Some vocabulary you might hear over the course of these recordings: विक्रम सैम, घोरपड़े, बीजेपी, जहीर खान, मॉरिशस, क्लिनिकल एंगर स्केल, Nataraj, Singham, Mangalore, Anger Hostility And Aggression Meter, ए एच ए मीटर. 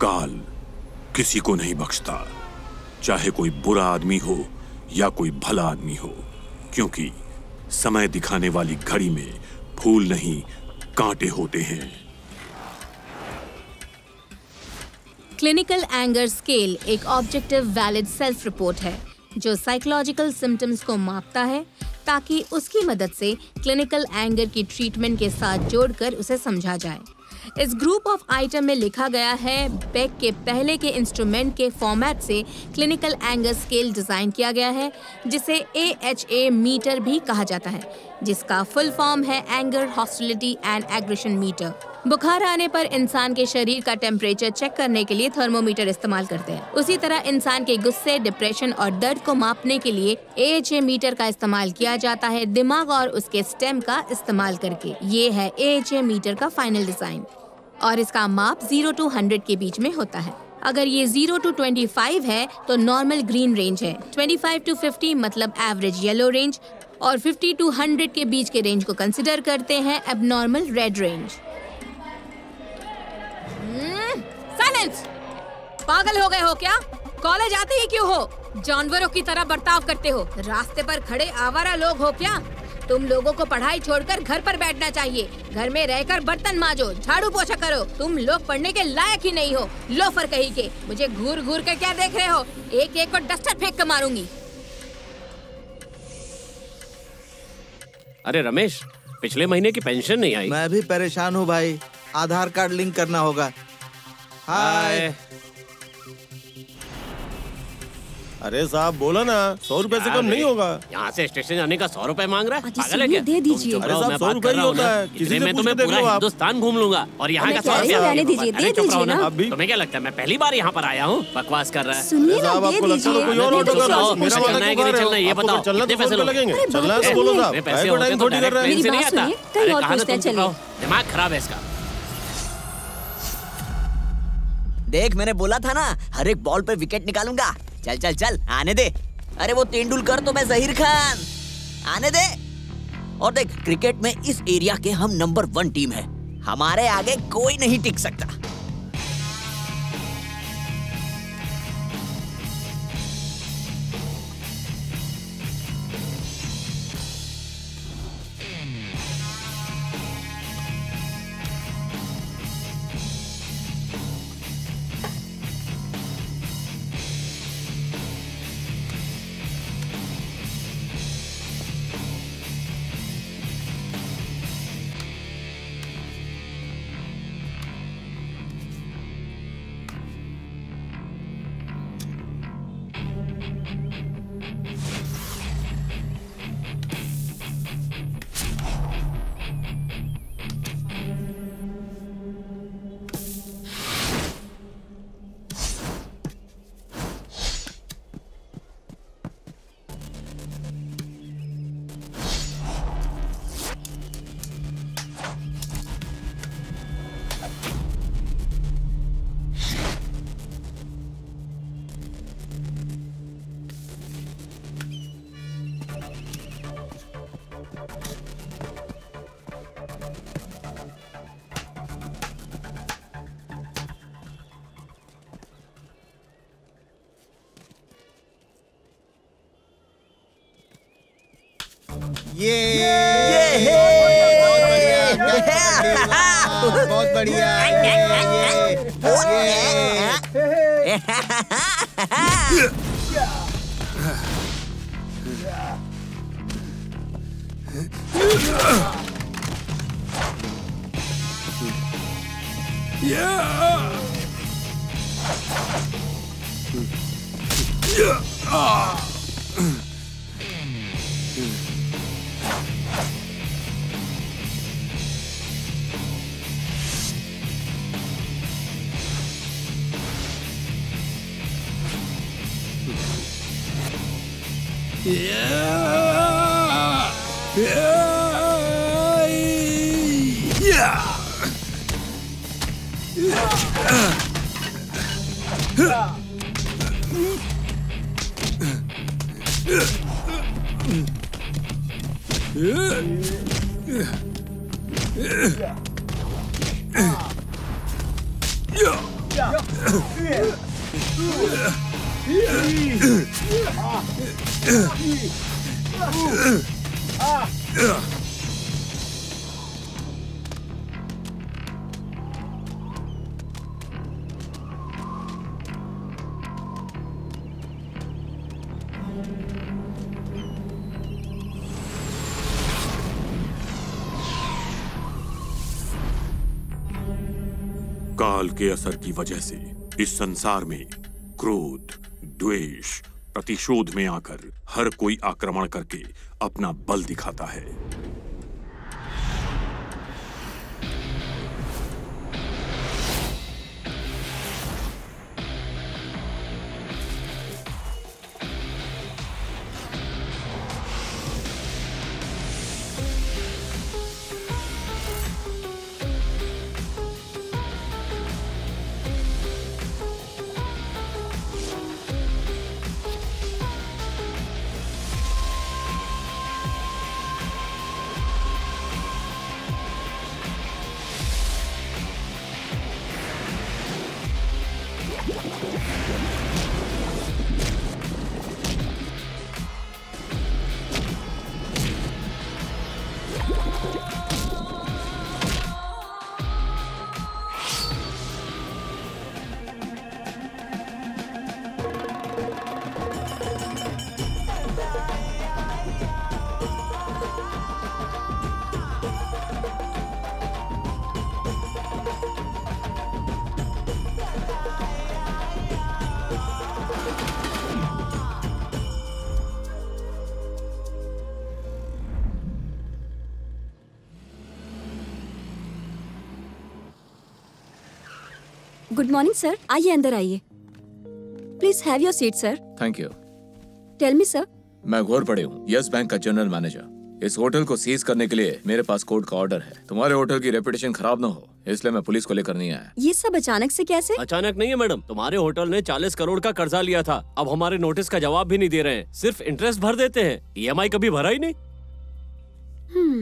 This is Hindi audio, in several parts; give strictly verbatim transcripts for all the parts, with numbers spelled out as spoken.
काल किसी को नहीं बख्शता, चाहे कोई बुरा आदमी हो या कोई भला आदमी हो, क्योंकि समय दिखाने वाली घड़ी में फूल नहीं कांटे होते हैं। क्लिनिकल एंगर स्केल एक ऑब्जेक्टिव वैलिड सेल्फ रिपोर्ट है जो साइकोलॉजिकल सिम्टम्स को मापता है ताकि उसकी मदद से क्लिनिकल एंगर की ट्रीटमेंट के साथ जोड़कर उसे समझा जाए। इस ग्रुप ऑफ आइटम में लिखा गया है बेक के पहले के इंस्ट्रूमेंट के फॉर्मेट से क्लिनिकल एंगर स्केल डिज़ाइन किया गया है, जिसे ए एच ए मीटर भी कहा जाता है, जिसका फुल फॉर्म है anger hostility and aggression meter. बुखार आने पर इंसान के शरीर का टेम्परेचर चेक करने के लिए थर्मोमीटर इस्तेमाल करते हैं। उसी तरह इंसान के गुस्से, डिप्रेशन और दर्द को मापने के लिए ए एच ए मीटर का इस्तेमाल किया जाता है, दिमाग और उसके स्टेम का इस्तेमाल करके। ये है ए एच ए मीटर का फाइनल डिजाइन और इसका माप ज़ीरो टू हंड्रेड के बीच में होता है। अगर ये ज़ीरो टू पच्चीस है तो नॉर्मल ग्रीन रेंज है, पच्चीस टू पचास मतलब एवरेज येलो रेंज और पचास टू सौ के बीच के रेंज को कंसिडर करते हैं एब्नॉर्मल रेड रेंज। साइलेंस! पागल हो गए हो क्या? कॉलेज आते ही क्यों हो? जानवरों की तरह बर्ताव करते हो? रास्ते पर खड़े आवारा लोग हो क्या? तुम लोगों को पढ़ाई छोड़कर घर पर बैठना चाहिए। घर में रहकर बर्तन मांजो, झाड़ू पोछा करो। तुम लोग पढ़ने के लायक ही नहीं हो, लोफर कहीं के। मुझे घूर घूर कर क्या देख रहे हो? एक एक को डस्टर फेंक कर मारूंगी। अरे रमेश, पिछले महीने की पेंशन नहीं आई। मैं भी परेशान हूँ भाई, आधार कार्ड लिंक करना होगा। हाय। अरे साहब बोला ना, सौ रुपए से कम नहीं होगा। यहाँ से स्टेशन जाने का सौ रुपए मांग रहा है, पागल है क्या? दे दीजिए। अरे साहब सौ रुपए ही होता है, किसी से पूछ के देख लो। आप हिंदुस्तान घूम लूंगा और यहाँ का सौ रुपए आने दीजिए। दे दीजिए ना। तुम्हें क्या लगता है मैं पहली बार यहाँ पर आया हूँ? बकवास कर रहा है। सुनिए ना, दे दीजिए। ये बताओ कितने पैसे लगेंगे? चलना है बोलो साहब। पैसे होते थोड़ी कर रहे हैं। मेरी बात सुनिए, कहीं और पूछते चलो। दिमाग खराब है इसका। देख मैंने बोला था ना, हर एक बॉल पे विकेट निकालूंगा। चल चल चल आने दे। अरे वो तेंदुलकर तो मैं जहीर खान। आने दे। और देख क्रिकेट में इस एरिया के हम नंबर वन टीम है, हमारे आगे कोई नहीं टिक सकता। ये बहुत बढ़िया। Yeah. Yeah. Yeah. Yeah. काल के असर की वजह से इस संसार में क्रोध, द्वेष, प्रतिशोध में आकर हर कोई आक्रमण करके अपना बल दिखाता है। गुड मॉर्निंग सर, आइए अंदर आइए। Please have your seat sir. Thank you. Tell me sir. मैं घोरपड़े हूँ, यस बैंक का जनरल मैनेजर। इस होटल को सीज करने के लिए मेरे पास कोर्ट का ऑर्डर है। तुम्हारे होटल की रेपुटेशन खराब ना हो, इसलिए मैं पुलिस को लेकर नहीं आया। ये सब अचानक से कैसे? अचानक नहीं है मैडम, तुम्हारे होटल ने चालीस करोड़ का कर्जा लिया था। अब हमारे नोटिस का जवाब भी नहीं दे रहे हैं, सिर्फ इंटरेस्ट भर देते हैं। ई एम आई कभी भरा ही नहीं। hmm.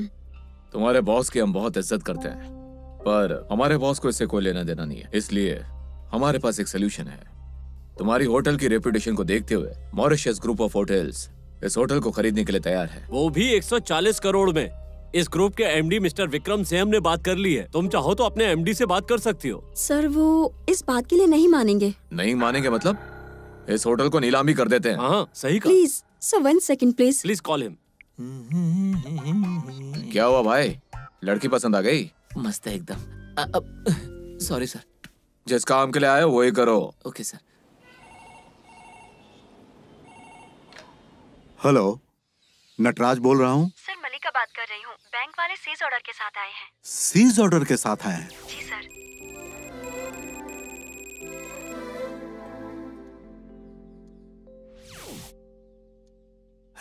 तुम्हारे बॉस की हम बहुत इज्जत करते हैं, पर हमारे बॉस को इससे कोई लेना देना नहीं है। इसलिए हमारे पास एक सोल्यूशन है। तुम्हारी होटल की रेपुटेशन को देखते हुए मॉरिशस ग्रुप ऑफ होटल्स इस होटल को खरीदने के लिए तैयार है, वो भी एक सौ चालीस करोड़ में। इस ग्रुप के एमडी मिस्टर विक्रम सैम ने बात कर ली है। तुम चाहो तो अपने एमडी से बात कर सकती हो। सर वो इस बात के लिए नहीं मानेंगे। नहीं मानेंगे मतलब इस होटल को नीलामी कर देते हैं। हाँ सही कहा। Please sir one second please. Please call him. क्या हुआ भाई, लड़की पसंद आ गई? मस्त है एकदम। Sorry sir. जिस काम के लिए आए वही करो। Okay sir. हेलो, नटराज बोल रहा हूँ। सर मलिका बात कर रही हूँ। बैंक वाले सीज ऑर्डर के साथ आए हैं। सीज ऑर्डर के साथ आए हैं? जी सर।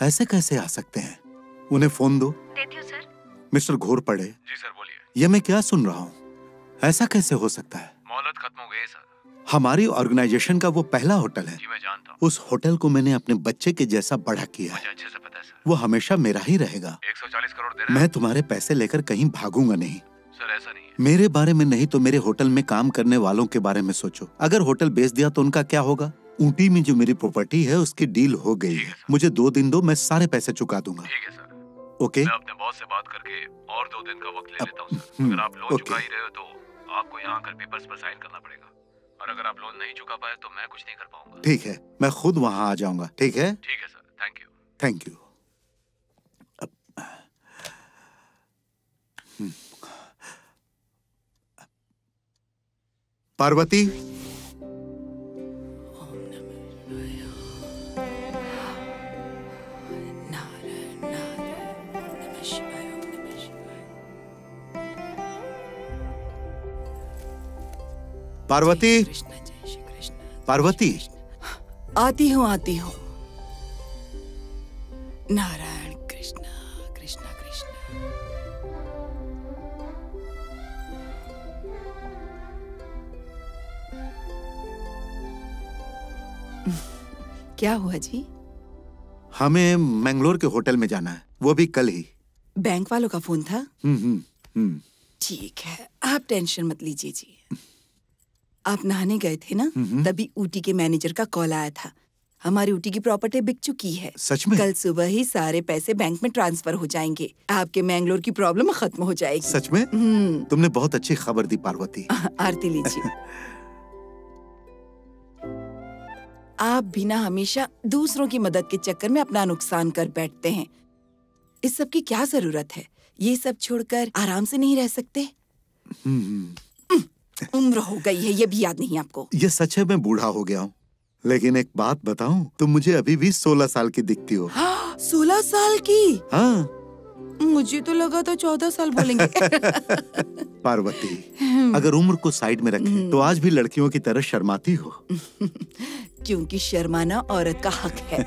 ऐसे कैसे आ सकते हैं? उन्हें फोन दो। देती हूँ सर। मिस्टर घोरपड़े। जी सर बोलिए। ये मैं क्या सुन रहा हूँ? ऐसा कैसे हो सकता है? मोहलत खत्म हो गई सर। हमारी ऑर्गेनाइजेशन का वो पहला होटल है। जी मैं जानता हूं। उस होटल को मैंने अपने बच्चे के जैसा बड़ा किया है। अच्छे से पता है सर। वो हमेशा मेरा ही रहेगा। एक सौ चालीस करोड़ दे रहे हैं। मैं तुम्हारे पैसे लेकर कहीं भागूंगा नहीं सर। ऐसा नहीं है। मेरे बारे में नहीं तो मेरे होटल में काम करने वालों के बारे में सोचो। अगर होटल बेच दिया तो उनका क्या होगा? ऊटी में जो मेरी प्रॉपर्टी है उसकी डील हो गई है। मुझे दो दिन दो, मैं सारे पैसे चुका दूंगा। Okay okay. मैं अपने बॉस से बात करके और दो दिन का वक्त ले लेता हूँ सर। अगर आप लोन okay. चुका ही रहे हो तो आपको यहाँ आकर पेपर्स पर साइन करना पड़ेगा, और अगर आप लोन नहीं चुका पाए तो मैं कुछ नहीं कर पाऊंगा। ठीक है, मैं खुद वहाँ आ जाऊंगा। ठीक है ठीक है sir. Thank you. Thank you. Parvati. Parvati, Parvati. आती हूँ आती हूँ। नारायण कृष्णा कृष्णा कृष्णा। क्या हुआ जी? हमें मैंगलोर के होटल में जाना है, वो भी कल ही। बैंक वालों का फोन था? हम्म हम्म। ठीक है, आप टेंशन मत लीजिए जी। आप नहाने गए थे ना, तभी ऊटी के मैनेजर का कॉल आया था। हमारी ऊटी की प्रॉपर्टी बिक चुकी है। सच में? कल सुबह ही सारे पैसे बैंक में ट्रांसफर हो जाएंगे, आपके मैंगलोर की प्रॉब्लम खत्म हो जाएगी। सच में? तुमने बहुत अच्छी खबर दी पार्वती। आरती लीजिए। आप भी ना हमेशा दूसरों की मदद के चक्कर में अपना नुकसान कर बैठते हैं। इस सब की क्या जरूरत है? ये सब छोड़कर आराम से नहीं रह सकते? उम्र हो गई है, ये भी याद नहीं आपको? ये सच है, मैं बूढ़ा हो गया हूँ, लेकिन एक बात बताऊं, तुम मुझे अभी भी सोलह साल की दिखती हो। हाँ, सोलह साल की? हाँ। मुझे तो लगा था चौदह साल बोलेंगे। पार्वती, अगर उम्र को साइड में रखें तो आज भी लड़कियों की तरह शर्माती हो। क्योंकि शर्माना औरत का हक है।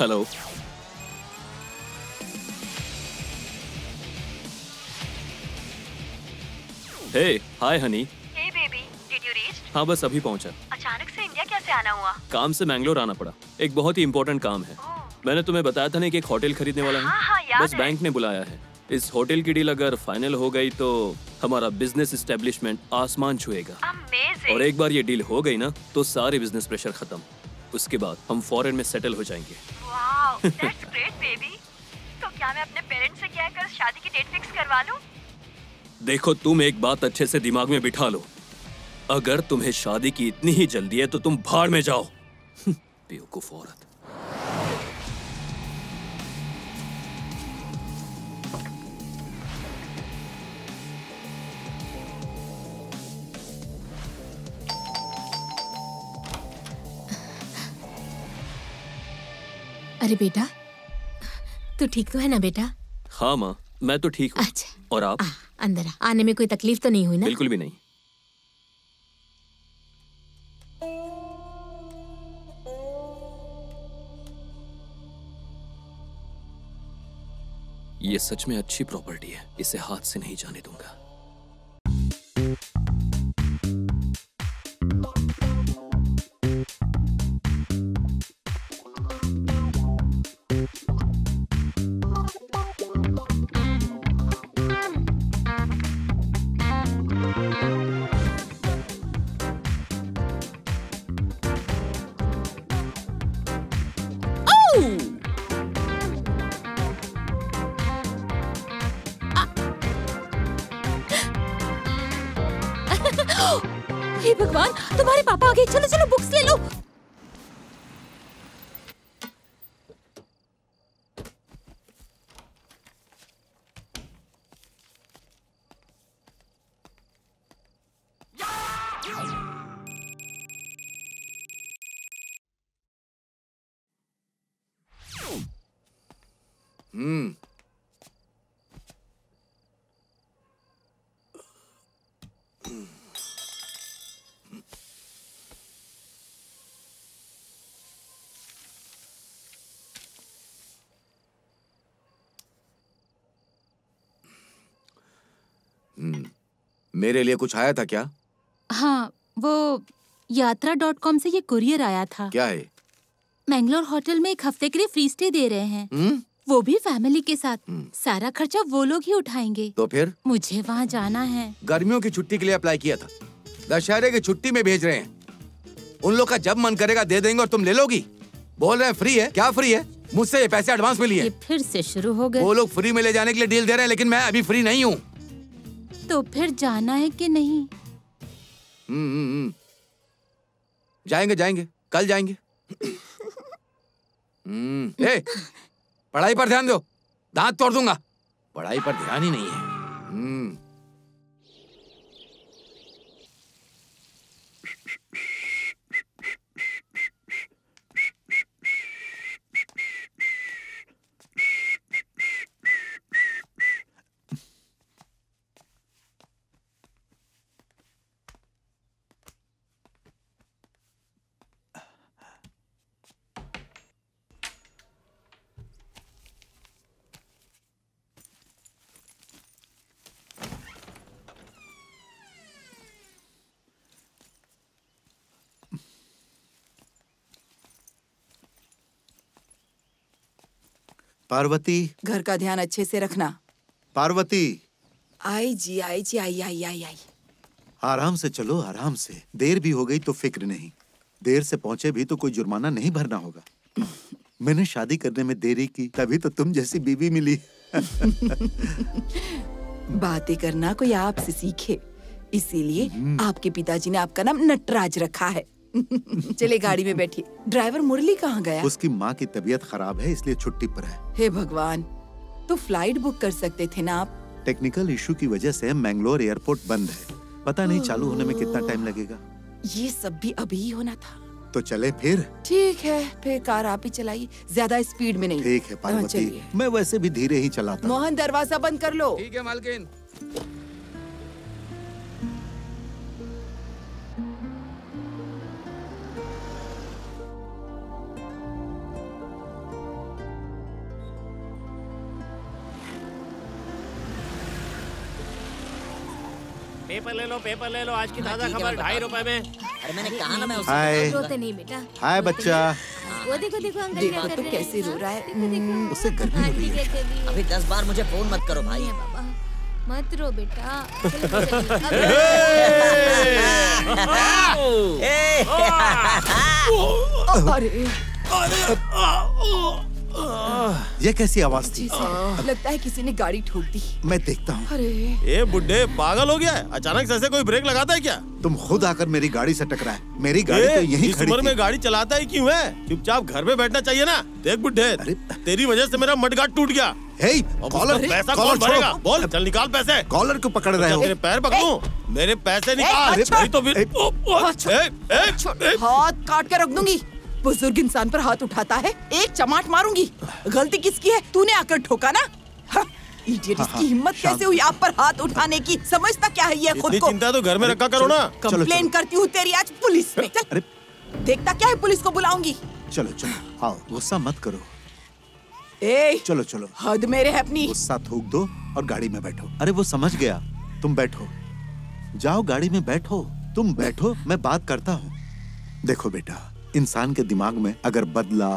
Hello, hey, hi honey. Hey baby, did you reach? हाँ, बस अभी पहुंचा। अचानक से इंडिया कैसे आना हुआ? काम से मैंगलोर आना पड़ा, एक बहुत ही इम्पोर्टेंट काम है। मैंने तुम्हें बताया था ना कि एक होटल खरीदने वाला है। हाँ, हाँ, याद बस है। बैंक ने बुलाया है। इस होटल की डील अगर फाइनल हो गई तो हमारा बिजनेस एस्टेब्लिशमेंट आसमान छुएगा। और एक बार ये डील हो गई ना तो सारे बिजनेस प्रेशर खत्म। उसके बाद हम फॉरेन में सेटल हो जाएंगे। Wow, that's great baby. तो क्या मैं अपने पेरेंट्स से क्या कर शादी की डेट फिक्स करवा लूं? देखो, तुम एक बात अच्छे से दिमाग में बिठा लो, अगर तुम्हें शादी की इतनी ही जल्दी है तो तुम भाड़ में जाओ। बेवकूफ औरत। अरे बेटा, तू ठीक तो है ना बेटा? हाँ माँ, मैं तो ठीक हूँ। अच्छा, और आप? आ, अंदर आने में कोई तकलीफ तो नहीं हुई ना? बिल्कुल भी नहीं। ये सच में अच्छी प्रॉपर्टी है, इसे हाथ से नहीं जाने दूंगा। चलो चलो, बुक्स ले लो। हम्म, मेरे लिए कुछ आया था क्या? हाँ, वो यात्रा डॉट कॉम से ये कुरियर आया था। क्या है? मैंगलोर होटल में एक हफ्ते के लिए फ्री स्टे दे रहे हैं। हुँ? वो भी फैमिली के साथ। हुँ? सारा खर्चा वो लोग ही उठाएंगे। तो फिर? मुझे वहाँ जाना है। गर्मियों की छुट्टी के लिए अप्लाई किया था, दशहरे की छुट्टी में भेज रहे हैं। उन लोग का जब मन करेगा दे देंगे और तुम ले लोगी। बोल रहे हैं फ्री है, क्या फ्री है? मुझसे ये पैसे एडवांस में लिए। ये फिर से शुरू हो गए। वो लोग फ्री में ले जाने के लिए डील दे रहे हैं, लेकिन मैं अभी फ्री नहीं हूँ। तो फिर जाना है कि नहीं? हम्म, जाएंगे जाएंगे, कल जाएंगे। हम्म, ए, पढ़ाई पर ध्यान दो, दांत तोड़ दूंगा। पढ़ाई पर ध्यान ही नहीं है। हम्म, पार्वती, घर का ध्यान अच्छे से रखना। पार्वती, आई जी आई जी आई आई आई आई। आराम से चलो, आराम से। देर भी हो गई तो फिक्र नहीं। देर से पहुंचे भी तो कोई जुर्माना नहीं भरना होगा। मैंने शादी करने में देरी की, तभी तो तुम जैसी बीवी मिली। बातें करना कोई आपसे सीखे, इसीलिए आपके पिताजी ने आपका नाम नटराज रखा है। चले गाड़ी में बैठिए। ड्राइवर मुरली कहाँ गया? उसकी माँ की तबीयत खराब है इसलिए छुट्टी पर है। हे भगवान, तो फ्लाइट बुक कर सकते थे ना आप? टेक्निकल इशू की वजह से मैंगलोर एयरपोर्ट बंद है। पता नहीं चालू होने में कितना टाइम लगेगा। ये सब भी अभी ही होना था। तो चले फिर? ठीक है, फिर कार आप ही चलाइए, ज्यादा स्पीड में नहीं। ठीक है पार्वती, मैं वैसे भी धीरे ही चलाता। मोहन, दरवाजा बंद कर लो। ठीक है मालकिन। पेपर ले लो, पेपर ले लो। आज की ताजा खबर ढाई रुपए में। अरे मैंने कहा ना मैं उसको रोते नहीं बेटा। हाय बच्चा, वो देखो देखो अंकल क्या कर रहे हैं। कैसे रो रहा है, उससे गर्मी हो रही है। अभी दस बार मुझे फोन मत करो भाई। बाबा मत रो बेटा। ये कैसी आवाज थी? लगता है किसी ने गाड़ी ठोक दी। मैं देखता हूँ। अरे ये बुड्ढे पागल हो गया है, अचानक से ऐसे कोई ब्रेक लगाता है क्या? तुम खुद आकर मेरी गाड़ी से टकराए। मेरी गाड़ी तो यहीं खड़ी थी। में गाड़ी चलाता ही क्यों है? चुपचाप घर में बैठना चाहिए ना। देख बुड्ढे, तेरी वजह से मेरा मडगार्ड टूट गया। कॉलर, पैसा कौन भरेगा? बोल, चल निकाल पैसे। कॉलर को पकड़ रहे हो? मेरे पैर पकड़ो, मेरे पैसे निकाल। तो फिर हाथ काट के रख दूंगी। बुजुर्ग इंसान पर हाथ उठाता है, एक चमाट मारूंगी। गलती किसकी है? तूने आकर ठोका ना। इडियट, इसकी हिम्मत कैसे हुई आप पर हाथ उठाने की? समझता क्या है ये खुद को? चिंता तो घर में रखा करो ना। कंप्लेन करती हूँ तेरी आज पुलिस में। चल, देखता क्या है, पुलिस को बुलाऊंगी। चलो चलो, आओ, गुस्सा मत करो। ए, चलो चलो, हद मेरे है अपनी। गुस्सा थूक दो और गाड़ी में बैठो। अरे वो समझ गया, तुम बैठो, जाओ गाड़ी में बैठो। तुम बैठो, मैं बात करता हूँ। देखो बेटा, इंसान के दिमाग में अगर बदला,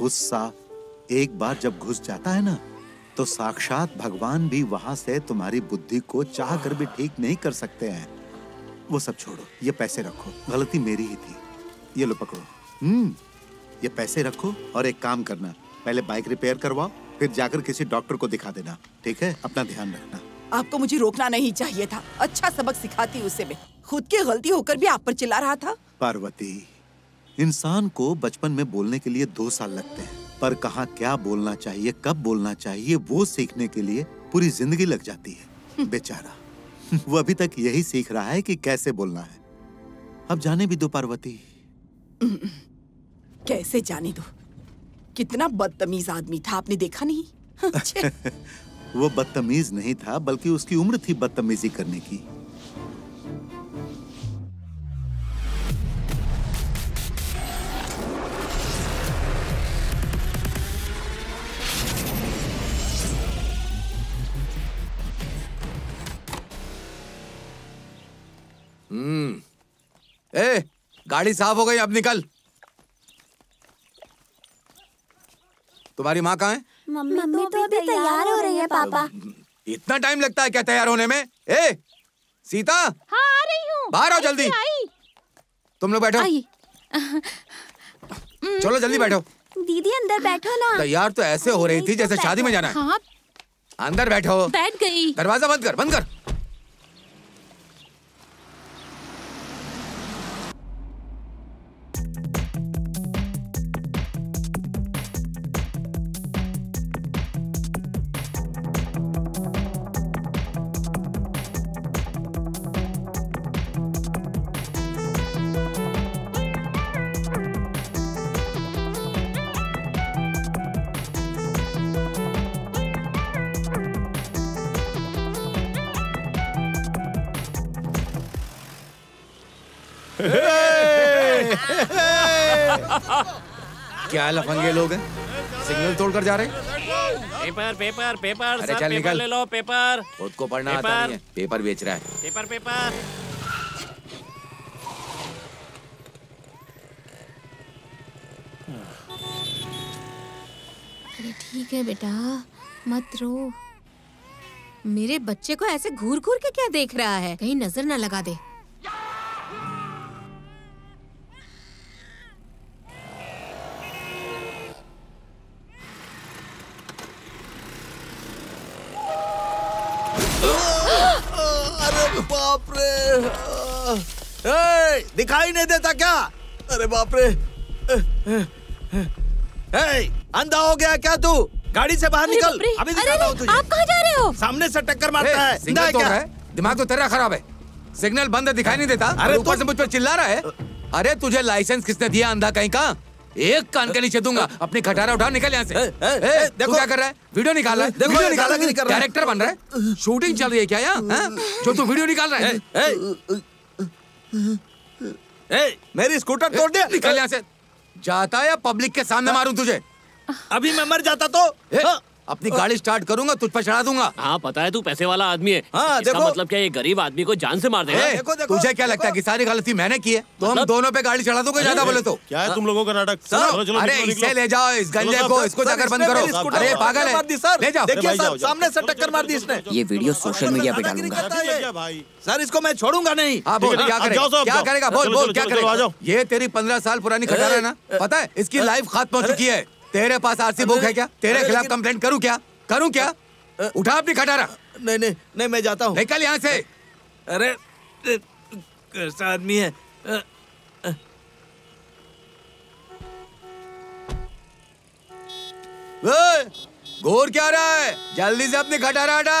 गुस्सा एक बार जब घुस जाता है ना, तो साक्षात भगवान भी वहां से तुम्हारी बुद्धि को चाह कर भी ठीक नहीं कर सकते हैं। वो सब छोड़ो, ये पैसे रखो। गलती मेरी ही थी। ये लो पकड़ो। हम्म, ये पैसे रखो और एक काम करना, पहले बाइक रिपेयर करवाओ, फिर जाकर किसी डॉक्टर को दिखा देना। ठीक है, अपना ध्यान रखना। आपको मुझे रोकना नहीं चाहिए था। अच्छा सबक सिखाती उसे मैं। खुद की गलती होकर भी आप पर चिल्ला रहा था। पार्वती, इंसान को बचपन में बोलने के लिए दो साल लगते हैं, पर कहाँ क्या बोलना चाहिए, कब बोलना चाहिए, वो सीखने के लिए पूरी जिंदगी लग जाती है। बेचारा वो अभी तक यही सीख रहा है कि कैसे बोलना है। अब जाने भी दो पार्वती। कैसे जाने दो? कितना बदतमीज आदमी था, आपने देखा नहीं? वो बदतमीज नहीं था, बल्कि उसकी उम्र थी बदतमीजी करने की। हम्म, ए, गाड़ी साफ हो गई, अब निकल। तुम्हारी माँ कहाँ है? मम्मी, मम्मी तो अभी तैयार हो रही है पापा। इतना टाइम लगता है क्या तैयार होने में? ए सीता। हाँ, आ रही हूँ। बाहर आओ जल्दी। तुम लोग बैठो। चलो जल्दी बैठो। दीदी अंदर बैठो ना। तैयार तो ऐसे हो रही थी जैसे शादी में जाना है। हाँ। अंदर बैठो। बैठ गई। दरवाजा बंद कर, बंद कर। क्या लफंगे लोग हैं, सिग्नल तोड़कर जा रहे। पेपर पेपर पेपर, अरे चल निकल, ले लो पेपर। खुद को पढ़ना आता नहीं है, पेपर बेच रहा है। Paper paper. अरे ठीक है बेटा, मत रो। मेरे बच्चे को ऐसे घूर घूर के क्या देख रहा है, कहीं नजर ना लगा दे। दिखाई नहीं देता क्या? अरे बाप रे, अंधा हो गया क्या तू? गाड़ी से बाहर निकल, अभी दिखाता हूं तुझे। आप कहां जा रहे हो? सामने से टक्कर मारता है, अंधा है क्या? दिमाग तो तेरा खराब है, सिग्नल बंद है, दिखाई नहीं देता। अरे ऊपर से मुझ पर चिल्ला रहा है। अरे तुझे लाइसेंस किसने दिया अंधा कहीं का? एक कान के नीचे दूंगा। अपनी खटारा उठा, निकल यहाँ से। ए, ए, देखो क्या कर रहा है, वीडियो निकाल रहा है। देखो वीडियो निकाल रहा है, डायरेक्टर बन रहा है, शूटिंग चल रही है क्या यहाँ जो तू वीडियो निकाल रहा है? मेरी स्कूटर तोड़ दे, निकल यहाँ से। जाता या पब्लिक के सामने मारूं तुझे? अभी मैं मर जाता तो अपनी गाड़ी स्टार्ट करूंगा, तुझ पर चढ़ा दूंगा। हाँ पता है तू पैसे वाला आदमी है। हाँ, इसका मतलब क्या ये गरीब आदमी को जान से मार देगा? देखो, देखो, तुझे क्या लगता है कि सारी गलती मैंने की है? तो मतलब? हम दोनों पे गाड़ी चढ़ा दूंगा। ज्यादा बोले तो क्या है तुम लोगों का नाटक? सर अरे इसे ले जाओ, इस गंजे को, इसको जाकर बंद करो। अरे पागल है, ले जाओ। देखिए सर, सामने से टक्कर मार दी इसने। ये वीडियो सोशल मीडिया पे डालूंगा भाई। सर इसको मैं छोड़ूंगा नहीं। हाँ बोल, क्या करेगा, क्या करेगा, बोल बोल क्या करेगा? ये तेरी पंद्रह साल पुरानी खटारा है ना, पता है इसकी लाइफ खत्म हो चुकी है। तेरे पास आरसी बुक है क्या? तेरे खिलाफ कंप्लेंट करूं क्या? करूं क्या? उठा अपनी खटारा। नहीं नहीं नहीं, मैं जाता हूँ, निकल यहाँ से। अरे कैसा आदमी है। घूर क्या रहा है? जल्दी से अपनी खटारा हटा।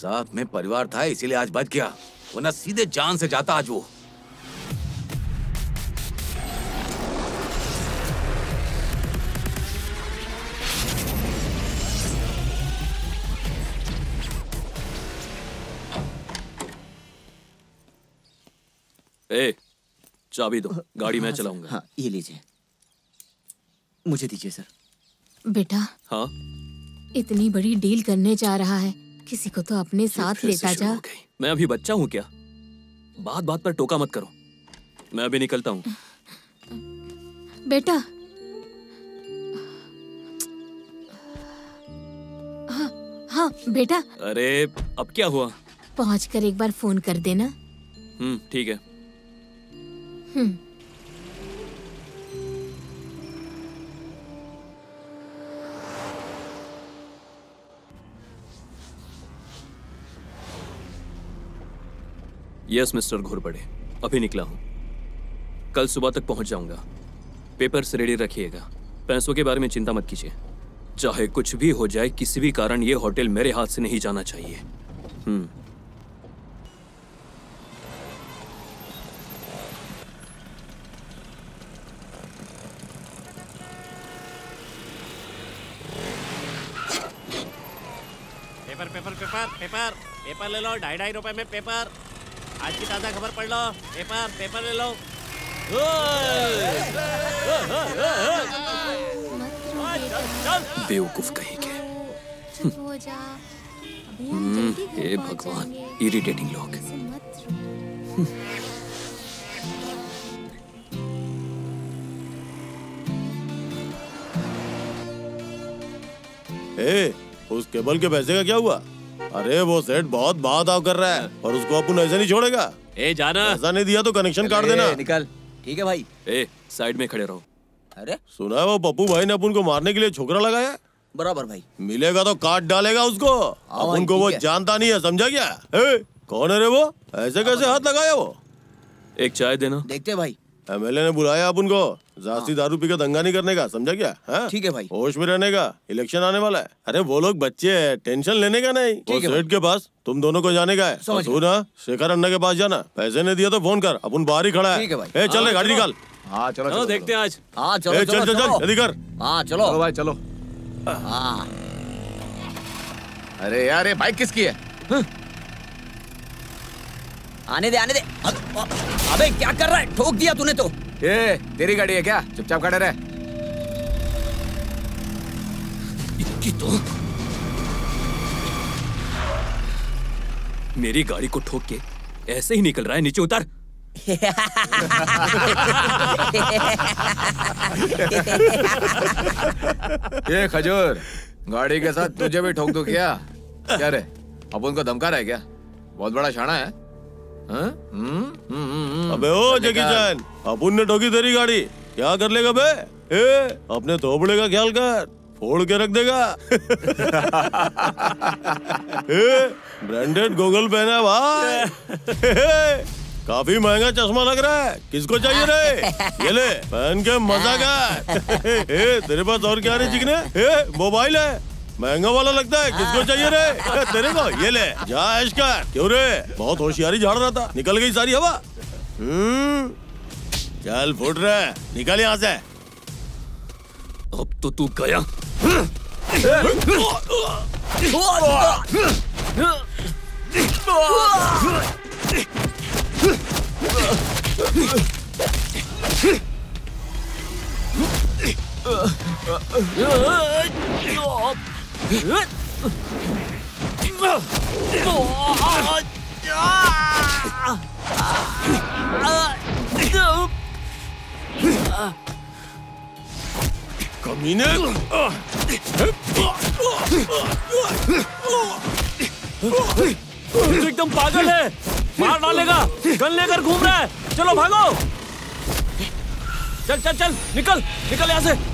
साथ में परिवार था इसीलिए आज बच गया, वरना सीधे जान से जाता आज वो। ए, चाबी दो, गाड़ी मैं चलाऊंगा। हाँ ये लीजिए, मुझे दीजिए सर। बेटा हाँ, इतनी बड़ी डील करने जा रहा है, किसी को तो अपने साथ लेता जा। मैं अभी बच्चा हूँ क्या? बात बात पर टोका मत करो, मैं अभी निकलता हूँ। बेटा हाँ हाँ बेटा। अरे अब क्या हुआ? पहुंचकर एक बार फोन कर देना। हम्म ठीक है। हम्म यस मिस्टर घोरपड़े, अभी निकला हूँ, कल सुबह तक पहुँच जाऊँगा। पेपर्स रेडी रखिएगा, पैसों के बारे में चिंता मत कीजिए। चाहे कुछ भी हो जाए, किसी भी कारण ये होटल मेरे हाथ से नहीं जाना चाहिए। Hmm paper paper paper paper paper ले लो, ढाई ढाई रुपए में पेपर। आज की ताजा खबर पढ़ लो, पेपर पेपर ले लो। बेवकूफ कहीं के। हे भगवान, इरिटेटिंग लोग। ए, उस केबल के पैसे का क्या हुआ? अरे वो सेठ बहुत बात आव कर रहा है और उसको अपन ऐसे नहीं छोड़ेगा। ए जाना, ऐसा नहीं दिया तो कनेक्शन काट देना। निकल। ठीक है भाई। ए साइड में खड़े रहो। अरे सुना है वो पप्पू भाई ने अपन को मारने के लिए छोकरा लगाया। बराबर भाई, मिलेगा तो काट डालेगा उसको। अपन को वो जानता नहीं है, समझा क्या? ए, कौन है रे वो? ऐसे कैसे हाथ लगाया वो? एक चाय देना। देखते भाई, एमएलए ने बुलाया अपन को। जास्ती दारू पी के दंगा नहीं करने का, समझा क्या? हा? ठीक है भाई, होश में रहने का। इलेक्शन आने वाला है। अरे वो लोग बच्चे हैं, टेंशन लेने का नहीं। वो सेठ के पास तुम दोनों को जाने का है। शेखर अन्ना के पास जाना। पैसे नहीं दिया तो फोन कर, अपन बाहर ही खड़ा है। चल रहे, गाड़ी निकाल। हाँ चलो चलो देखते हैं आज। हाँ चलो चल चल चल जल्दी कर। हाँ चलो भाई चलो। हाँ अरे यार ये बाइक किसकी है? आने दे आने दे। अबे क्या कर रहा है, ठोक दिया तूने तो। ए तेरी गाड़ी है क्या? चुपचाप खड़े रह। इसकी तो मेरी गाड़ी को ठोक के ऐसे ही निकल रहा है। नीचे उतर। ये खजूर गाड़ी के साथ तुझे भी ठोक दो क्या? क्या रे अब उनको धमका रहा है क्या? बहुत बड़ा शाना है। हम्म हम्म अबे ओ जकी जान, अपुन ने ठोकी तेरी गाड़ी, क्या कर लेगा बे? ए अपने थोपड़े का ख्याल कर, फोड़ के रख देगा। ए ब्रांडेड गोगल पहना भाई। काफी महंगा चश्मा लग रहा है, किसको चाहिए रे? ये ले पहन के मजा कर। ए तेरे पास और क्या रे चिकने? ए मोबाइल है, महंगा वाला लगता है, किसको चाहिए रे? तेरे को, ये ले जा ऐश कर। क्यों रे बहुत होशियारी झाड़ रहा था, निकल गई सारी हवा। हम्म चल फुट रे, निकल यहाँ से। अब तो तू गया। कमीने। एकदम पागल है, मार डालेगा। गन लेकर घूम रहा है, चलो भागो। चल चल चल निकल निकल यहाँ से।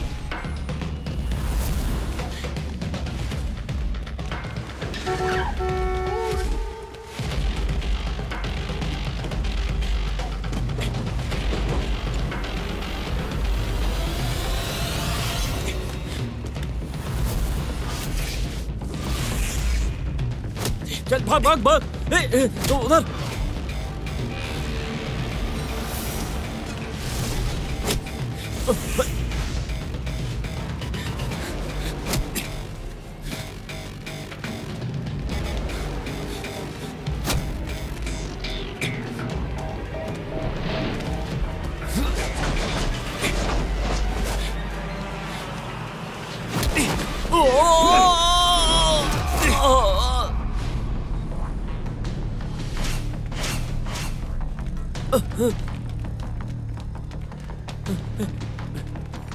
चल भाग भाग भाग। ए, ए, तो उधर।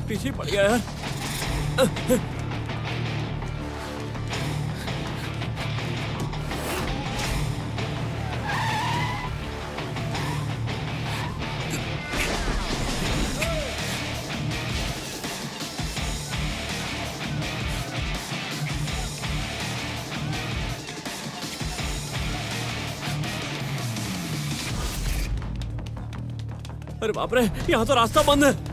पीछे पड़ गया यार। अरे बाप रे, यहाँ तो रास्ता बंद है।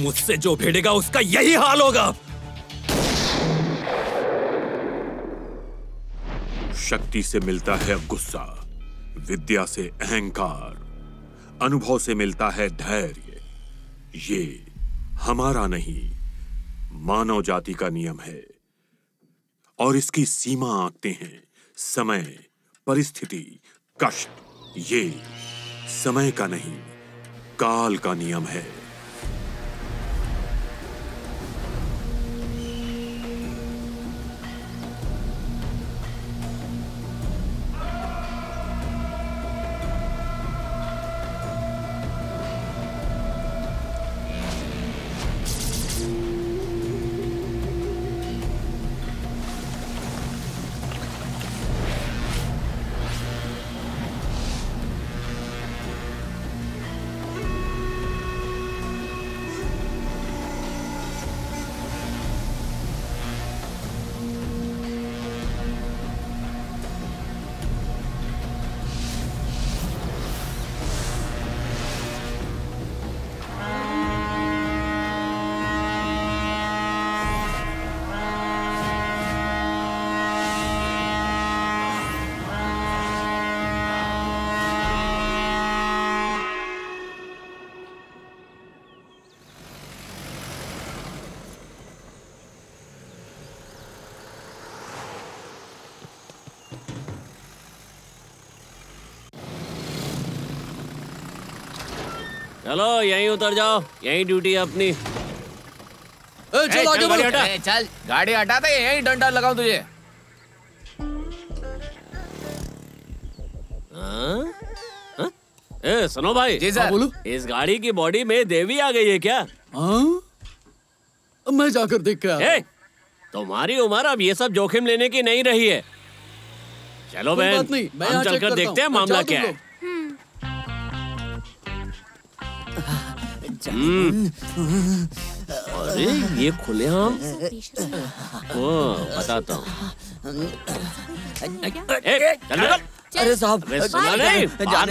मुझसे जो भिड़ेगा उसका यही हाल होगा। शक्ति से मिलता है गुस्सा, विद्या से अहंकार, अनुभव से मिलता है धैर्य। ये हमारा नहीं, मानव जाति का नियम है और इसकी सीमा आंकते हैं समय, परिस्थिति, कष्ट। ये समय का नहीं, काल का नियम है। चलो यहीं उतर जाओ, यहीं ड्यूटी है अपनी। ए, चल ए, चल गाड़ी हटा। ए, चल गाड़ी हटा दे, यहीं डंडा लगाऊं तुझे। हाँ? हाँ? ए, सुनो भाई। जी सर। बोलो। इस गाड़ी की बॉडी में देवी आ गई है क्या? हाँ? मैं जाकर देख के। तुम्हारी उम्र अब ये सब जोखिम लेने की नहीं रही है। चलो बहन, हम चलकर देखते हैं मामला क्या है। अरे ये खुलेआम ओ बताता हूँ। अरे साहब जाने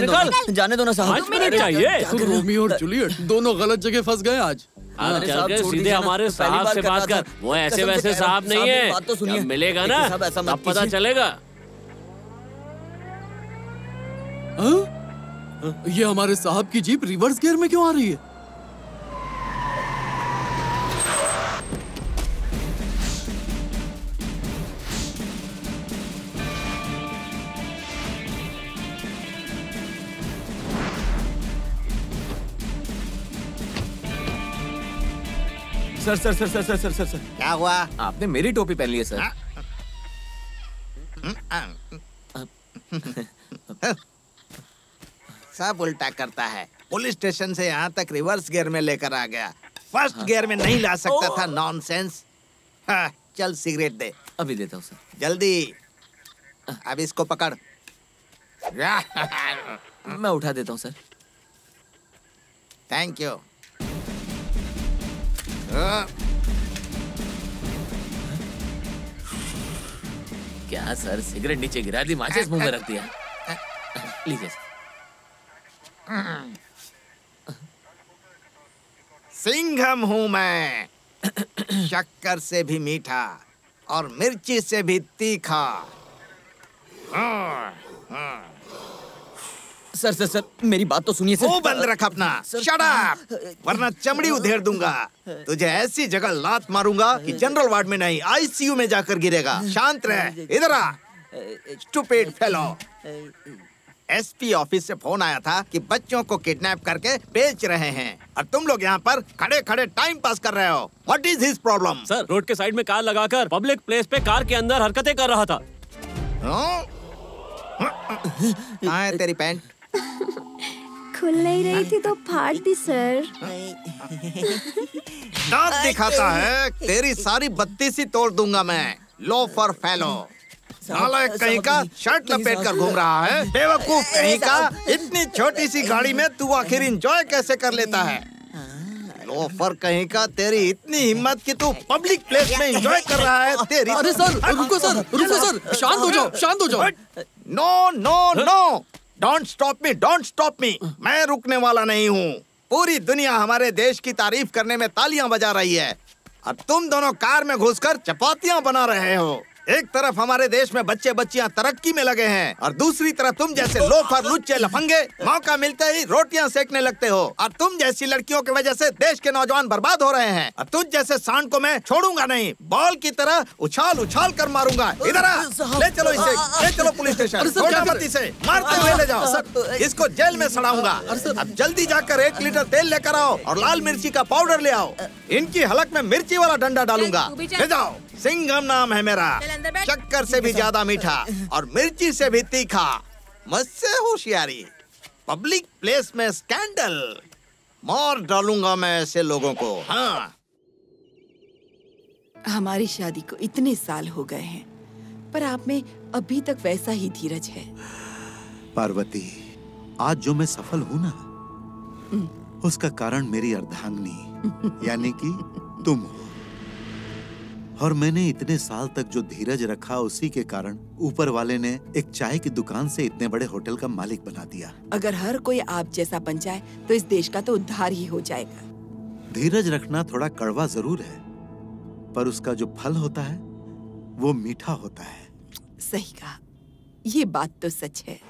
दो, जाने दो ना साहब। चाहिए रोमियो और जूलियट दोनों गलत जगह फंस गए आज। सीधे हमारे साहब से बात कर, वो ऐसे वैसे साहब नहीं है। मिलेगा ना तब पता चलेगा। ये हमारे साहब की जीप रिवर्स गियर में क्यों आ रही है? Sir sir sir sir sir sir sir sir क्या हुआ? आपने मेरी टोपी पहन ली है सर। सब उल्टा करता है। पुलिस स्टेशन से यहाँ तक रिवर्स गियर में लेकर आ गया। फर्स्ट गियर में नहीं ला सकता था। नॉनसेंस। चल सिगरेट दे। अभी देता हूँ सर। जल्दी। अब इसको पकड़। मैं उठा देता हूँ सर। Thank you. क्या सर, सिगरेट नीचे गिरा दी, माचिस मुंह में रख दिया। लीजिए सर। सिंघम हूं मैं, शक्कर से भी मीठा और मिर्ची से भी तीखा। सर सर सर मेरी बात तो सुनिए सर। वो बंद रख अपना, शट अप, वरना चमड़ी उधेड़ दूंगा। तुझे ऐसी जगह लात मारूंगा कि जनरल वार्ड में नहीं, आईसीयू में जाकर गिरेगा। शांत रह। इधर आ स्टूपिड फेलो। एसपी ऑफिस से फोन आया था कि बच्चों को किडनैप करके बेच रहे हैं और तुम लोग यहाँ पर खड़े खड़े टाइम पास कर रहे हो। What is his problem? Sir road के साइड में कार लगाकर पब्लिक प्लेस पे कार के अंदर हरकतें कर रहा था। कहाँ है तेरी पैंट? खुल नहीं रही थी तो फाड़ दी सर। दांत दिखाता है, तेरी सारी बत्तीसी तोड़ दूंगा मैं। लोफर फैलो, नालायक कहीं का, शर्ट लपेट कर घूम रहा है, बेवकूफ कहीं का। इतनी छोटी सी गाड़ी में तू आखिर एंजॉय कैसे कर लेता है? लोफर कहीं का, तेरी इतनी हिम्मत कि तू पब्लिक प्लेस में एंजॉय कर रहा है। तेरी। अरे सर रुको सर, रुको सर, शांत हो जाओ, शांत हो जाओ। No no no, don't stop me, don't stop me. मैं रुकने वाला नहीं हूँ। पूरी दुनिया हमारे देश की तारीफ करने में तालियां बजा रही है और तुम दोनों कार में घुसकर चपातियां बना रहे हो। एक तरफ हमारे देश में बच्चे बच्चियां तरक्की में लगे हैं और दूसरी तरफ तुम जैसे लोफर लुच्चे लफंगे मौका मिलते ही रोटियां सेकने लगते हो और तुम जैसी लड़कियों की वजह से देश के नौजवान बर्बाद हो रहे हैं और तुझ जैसे सांड को मैं छोड़ूंगा नहीं, बॉल की तरह उछाल उछाल कर मारूंगा। इधर आ, ले चलो इसे, ले चलो पुलिस स्टेशन, इसे मारते हुए ले जाओ, इसको जेल में सड़ाऊंगा। अब जल्दी जाकर एक लीटर तेल लेकर आओ और लाल मिर्ची का पाउडर ले आओ, इनकी हलक में मिर्ची वाला डंडा डालूंगा। ले जाओ, सिंघम नाम है मेरा, शक्कर से भी ज्यादा मीठा और मिर्ची से भी तीखा, मुझसे होशियारी, पब्लिक प्लेस में स्कैंडल, मार डालूंगा मैं ऐसे लोगों को। हाँ, हमारी शादी को इतने साल हो गए हैं पर आप में अभी तक वैसा ही धीरज है। पार्वती, आज जो मैं सफल हूँ ना, उसका कारण मेरी अर्धांगिनी यानी कि तुम हो, और मैंने इतने साल तक जो धीरज रखा उसी के कारण ऊपर वाले ने एक चाय की दुकान से इतने बड़े होटल का मालिक बना दिया। अगर हर कोई आप जैसा बन जाए तो इस देश का तो उद्धार ही हो जाएगा। धीरज रखना थोड़ा कड़वा जरूर है पर उसका जो फल होता है वो मीठा होता है। सही कहा, ये बात तो सच है।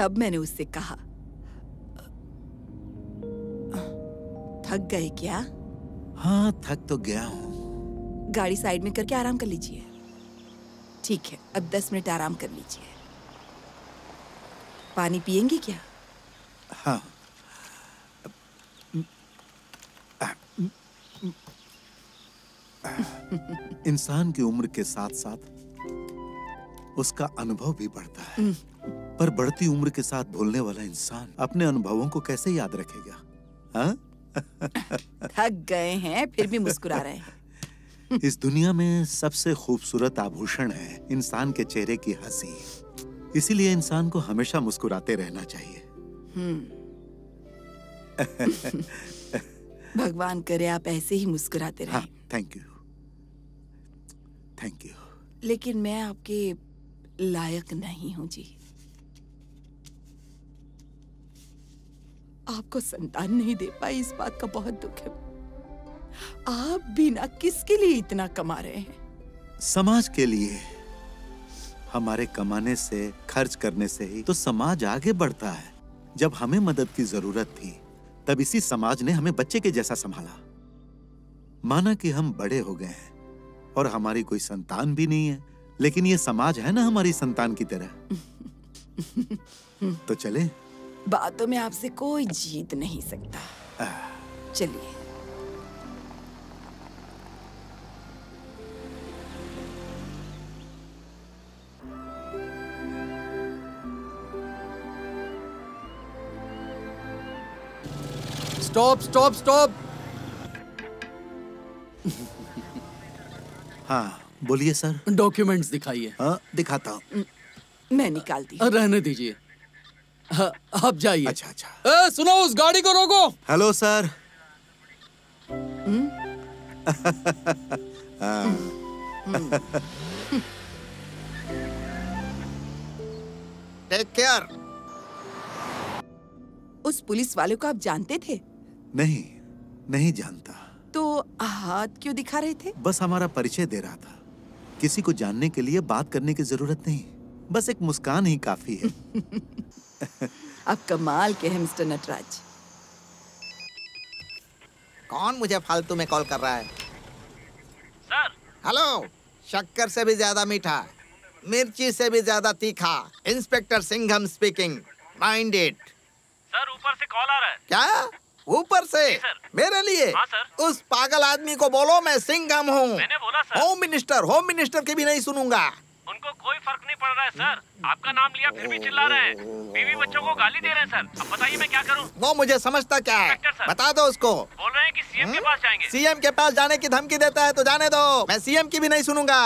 तब मैंने उससे कहा, थक गए क्या? हाँ, थक तो गया हूँ। गाड़ी साइड में करके आराम कर लीजिए। ठीक है, अब दस मिनट आराम कर लीजिए। पानी पियेंगे क्या? हाँ। इंसान की उम्र के साथ साथ उसका अनुभव भी बढ़ता है, पर बढ़ती उम्र के साथ भूलने वाला इंसान अपने अनुभवों को कैसे याद रखेगा? हाँ? थक गए हैं फिर भी मुस्कुरा रहे हैं। इस दुनिया में सबसे खूबसूरत आभूषण है इंसान के चेहरे की हंसी, इसीलिए इंसान को हमेशा मुस्कुराते रहना चाहिए। हम्म। भगवान करे आप ऐसे ही मुस्कुराते रहें। हाँ, थैंक यू, थैंक यू। लेकिन मैं आपके लायक नहीं हूँ जी। आपको संतान नहीं दे पाई, इस बात का बहुत दुख है। आप बिना किसके लिए इतना कमा रहे हैं? समाज के लिए। हमारे कमाने से, खर्च करने से ही तो समाज आगे बढ़ता है। जब हमें मदद की जरूरत थी तब इसी समाज ने हमें बच्चे के जैसा संभाला। माना कि हम बड़े हो गए हैं और हमारी कोई संतान भी नहीं है, लेकिन ये समाज है ना हमारी संतान की तरह। तो चले, बातों में आपसे कोई जीत नहीं सकता। चलिए। Stop stop stop. हाँ, बोलिए सर। डॉक्यूमेंट्स दिखाइए। हाँ, दिखाता हूँ। मैं निकालती हूँ। रहने दीजिए, हाँ, आप जाइए। अच्छा अच्छा। ए, सुनो, उस गाड़ी को रोको। Hello sir. Take care. उस पुलिस वाले को आप जानते थे? नहीं, नहीं जानता। तो हाथ क्यों दिखा रहे थे? बस हमारा परिचय दे रहा था। किसी को जानने के लिए बात करने की जरूरत नहीं, बस एक मुस्कान ही काफी है। आप कमाल के हैं मिस्टर नटराज। कौन मुझे फालतू में कॉल कर रहा है? सर। हेलो, शक्कर से भी ज्यादा मीठा, मिर्ची से भी ज्यादा तीखा, inspector Singham speaking. Mind it. Sir, ऊपर से कॉल आ रहा है। क्या ऊपर से? मेरे लिए? हाँ, सर। उस पागल आदमी को बोलो मैं सिंघम हूँ। मैंने बोला sir. Home minister, home minister के भी नहीं सुनूंगा। उनको कोई फर्क नहीं पड़ रहा है सर। आपका नाम लिया फिर भी चिल्ला रहे हैं, बीवी बच्चों को गाली दे रहे हैं सर। अब बताइए मैं क्या करूं? वो मुझे समझता क्या है, बता दो उसको। बोल रहे हैं कि सीएम के पास जाएंगे। सीएम के पास जाने की धमकी देता है तो जाने दो, मैं सीएम की भी नहीं सुनूंगा।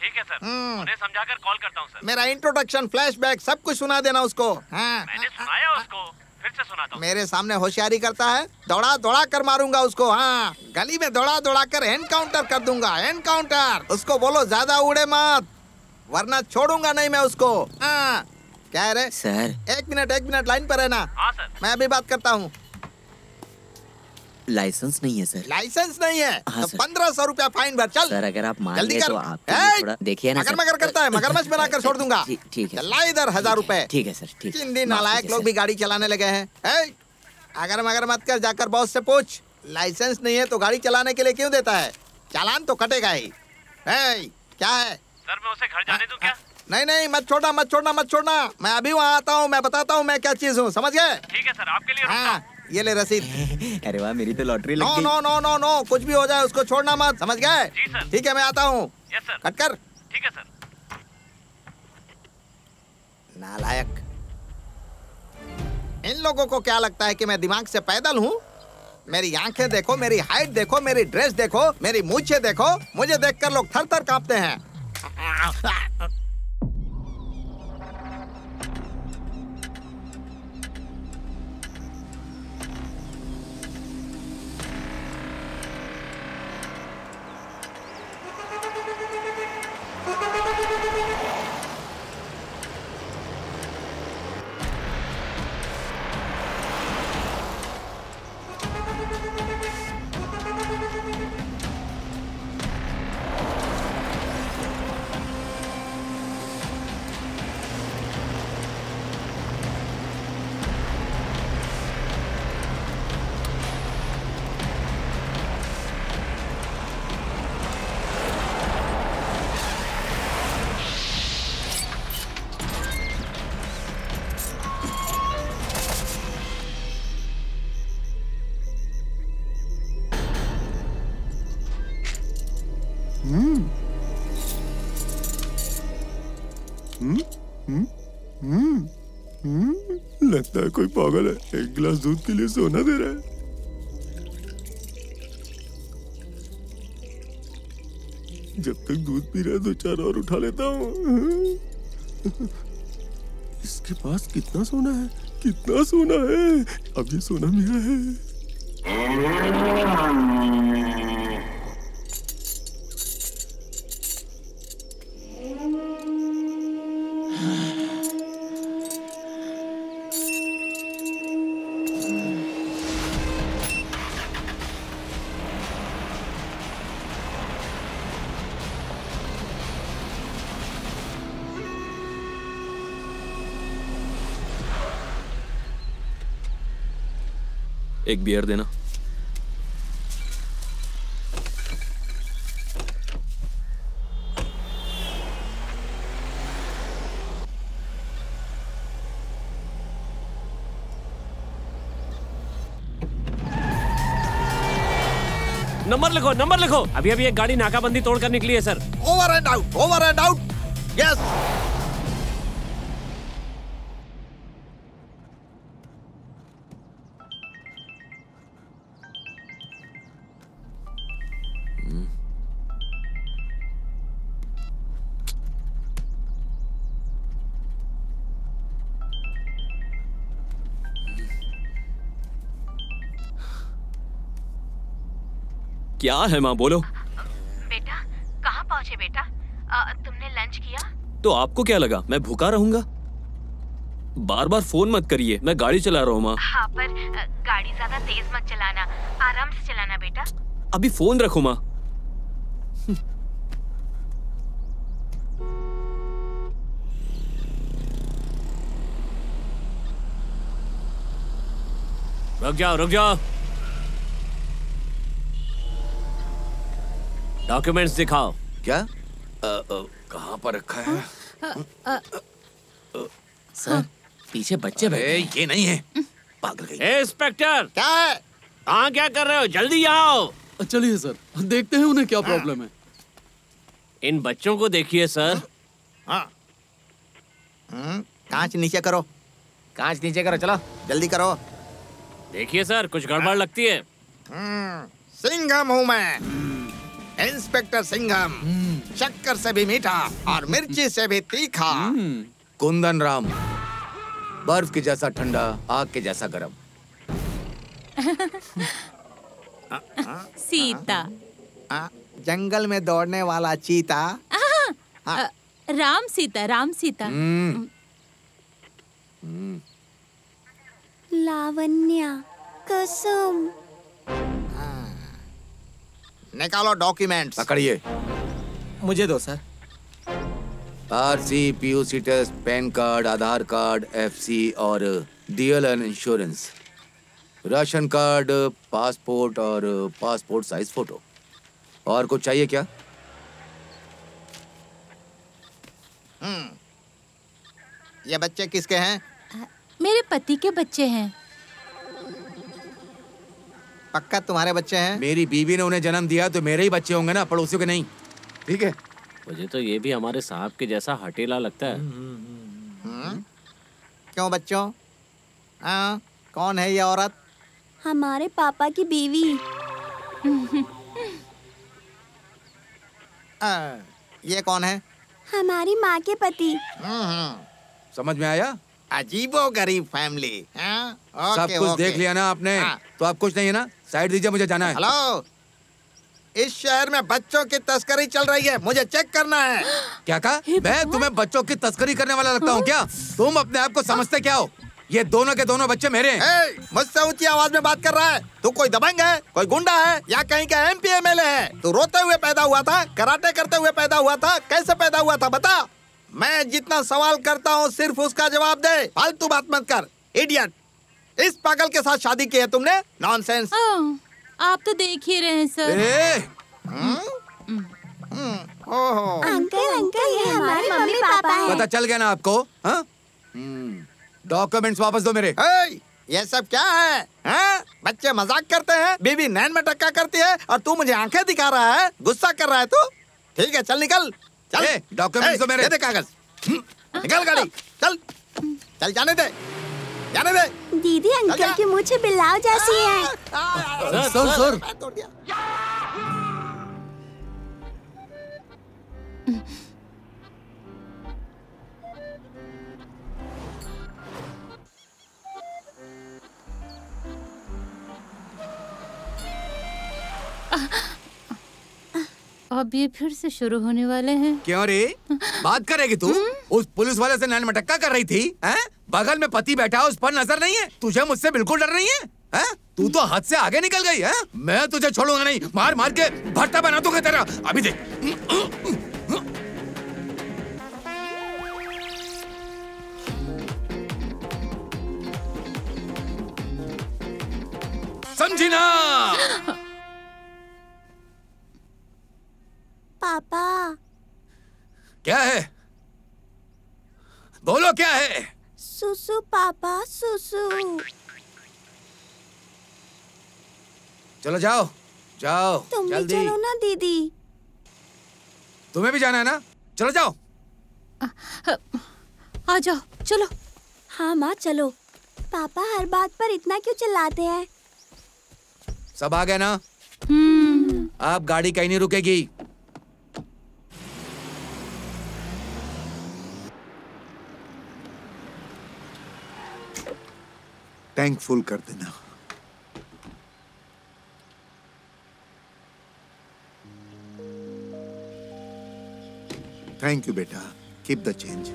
ठीक है सर, उन्हें समझाकर कॉल करता हूँ सर। मेरा इंट्रोडक्शन, फ्लैशबैक सब कुछ सुना देना उसको। मैंने सुनाया उसको, फिर से सुनाता हूँ। मेरे सामने होशियारी करता है, दौड़ा दौड़ा कर मारूंगा उसको। हाँ, गली में दौड़ा दौड़ा कर एनकाउंटर कर दूंगा, एनकाउंटर। उसको बोलो ज्यादा उड़े मत, वरना छोड़ूंगा नहीं मैं उसको। हाँ, क्या रे सर, एक मिनट एक मिनट लाइन पर रहना। हाँ सर, मैं अभी बात करता हूँ। लाइसेंस नहीं है सर। लाइसेंस नहीं है? हाँ, तो पंद्रह सौ रूपया फाइन भर। चल सर, अगर आप मान जल्दी कर। तो आप देखिए ना, मगर मगर करता है, मगरमच्छ बनाकर छोड़ दूंगा। ठीक है, ला इधर हजार रूपए। ठीक है सर, ठीक। इन दिन नालायक लोग भी गाड़ी चलाने लगे हैं। अगर मगर मत कर, जाकर बॉस से पूछ लाइसेंस नहीं है तो गाड़ी चलाने के लिए क्यों देता है? चालान तो कटेगा ही। क्या है सर, मैं उसे घर जाने दूं क्या? नहीं नहीं, मत छोड़ना मत छोड़ना मत छोड़ना, मैं अभी वहाँ आता हूँ, मैं बताता हूँ मैं क्या चीज हूँ, समझ गए? ठीक है सर, आपके लिए। हाँ, ये ले रसीद। अरे वाह, मेरी तो लॉटरी लग गई। नो नो नो नो, कुछ भी हो जाए उसको छोड़ना मत, समझ गए? जी सर। ठीक है, मैं आता हूँ। Yes sir. कट कर। ठीक है सर। नालायक, इन लोगों को क्या लगता है कि मैं दिमाग से पैदल हूँ? मेरी आंखें देखो, मेरी हाइट देखो, मेरी ड्रेस देखो, मेरी मूंछें देखो, मुझे देख कर लोग थर थर कांपते हैं। लगता है कोई पागल है, एक गिलास दूध के लिए सोना दे रहा है। जब तक दूध पी रहा है दो चार और उठा लेता हूँ। इसके पास कितना सोना है, कितना सोना है। अब ये सोना मेरा है। एक बियर देना। नंबर लिखो, नंबर लिखो। अभी अभी एक गाड़ी नाकाबंदी तोड़कर निकली है sir. Over and out, over and out. Yes. क्या है माँ, बोलो। बेटा कहाँ पहुँचे बेटा? आ, तुमने लंच किया? तो आपको क्या लगा मैं भूखा रहूंगा? बार बार फोन मत करिए, मैं गाड़ी चला रहा हूँ माँ। हाँ, पर गाड़ी ज्यादा तेज मत चलाना, आराम से चलाना बेटा। अभी फोन रखो माँ। रुक जाओ, रुक जाओ। डॉक्यूमेंट्स दिखाओ। क्या कहाँ पर रखा है? आ, आ, आ, आ, सर आ, पीछे बच्चे बैठे। ये नहीं है, पागल गई। इंस्पेक्टर क्या है? कहाँ क्या कर रहे हो? जल्दी आओ। चलिए सर, देखते हैं उन्हें क्या प्रॉब्लम है। इन बच्चों को देखिए सर, हाँ कांच नीचे करो, कांच नीचे करो, चलो जल्दी करो। देखिए सर कुछ गड़बड़ लगती है। सिंघम हूँ मैं, इंस्पेक्टर सिंघम, शक्कर से भी मीठा और मिर्ची से भी तीखा। कुंदन राम, बर्फ के जैसा ठंडा, आग के जैसा गरम। सीता, जंगल में दौड़ने वाला चीता। हाँ। राम सीता, राम सीता। लावण्या, कसम। निकालो डॉक्यूमेंट्स। पकड़िए। मुझे दो sir. RC, PUC test, pan card, Aadhaar card, FC और DLN insurance, ration card, passport और पासपोर्ट साइज फोटो। और कुछ चाहिए क्या? हम्म, ये बच्चे किसके हैं? मेरे पति के बच्चे हैं। पक्का तुम्हारे बच्चे हैं? मेरी बीवी ने उन्हें जन्म दिया तो मेरे ही बच्चे होंगे ना, पड़ोसियों के नहीं। ठीक है। मुझे तो ये भी हमारे साहब के जैसा हटेला लगता है। हुँ? क्यों बच्चों? आ, कौन है ये औरत? हमारे पापा की बीवी। आ, ये कौन है? हमारी माँ के पति। समझ में आया? अजीबो गरीब फैमिली। ओके, सब कुछ ओके। देख लिया ना आपने? आ, तो आप कुछ नहीं है ना, साइड दीजिए, मुझे जाना है। हेलो, इस शहर में बच्चों की तस्करी चल रही है, मुझे चेक करना है। क्या कहा? मैं तुम्हें बच्चों की तस्करी करने वाला लगता हूँ क्या? तुम अपने आप को समझते क्या हो? ये दोनों के दोनों बच्चे मेरे हैं। मुझसे ऊंची आवाज में बात कर रहा है तू? कोई दबंग है, कोई गुंडा है, या कहीं का एमपी एमएलए है? तू रोते हुए पैदा हुआ था, कराटे करते हुए पैदा हुआ था, कैसे पैदा हुआ था बता? मैं जितना सवाल करता हूँ सिर्फ उसका जवाब दे, फालतू बात मत कर। इडियट, इस पागल के साथ शादी की है तुमने? नॉनसेंस। आप तो देख ही रहे हैं सर। अंकल, अंकल, ये हमारे मम्मी पापा हैं। पता चल गया ना आपको? डॉक्यूमेंट्स वापस दो मेरे। ये सब क्या है? हा? बच्चे मजाक करते हैं, बीवी नैन में टक्का करती है और तू मुझे आंखें दिखा रहा है, गुस्सा कर रहा है तू? ठीक है, चल निकल, चल। डॉक्यूमेंट्स दो मेरे। दे कागज, निकल गाड़ी, चल चल, जाने दे, जाने दे। दीदी, अंकल के मुँह से बिलाव जैसी है। Sir, sir, sir. अब ये फिर से शुरू होने वाले हैं। क्यों रे, बात करेगी तू? उस पुलिस वाले से नैन मटक्का कर रही थी, हैं? बगल में पति बैठा है, उस पर नजर नहीं है? तुझे मुझसे बिल्कुल डर नहीं है, हैं? तू तो हद से आगे निकल गई है। मैं तुझे छोड़ूंगा नहीं, मार मार के भरता बना दूंगा तेरा। अभी देख। समझी ना? पापा। क्या है? बोलो क्या है? सुसु पापा, सुसु। चलो जाओ, जाओ तुम जल्दी। तुम भी चलो ना दीदी। तुम्हें भी जाना है ना? चलो जाओ। आ, आ जाओ, चलो। हाँ माँ, चलो। पापा हर बात पर इतना क्यों चिल्लाते हैं? सब आ गए ना? हम्म। आप गाड़ी कहीं नहीं रुकेगी। टैंक फुल कर देना। थैंक यू बेटा, कीप द चेंज।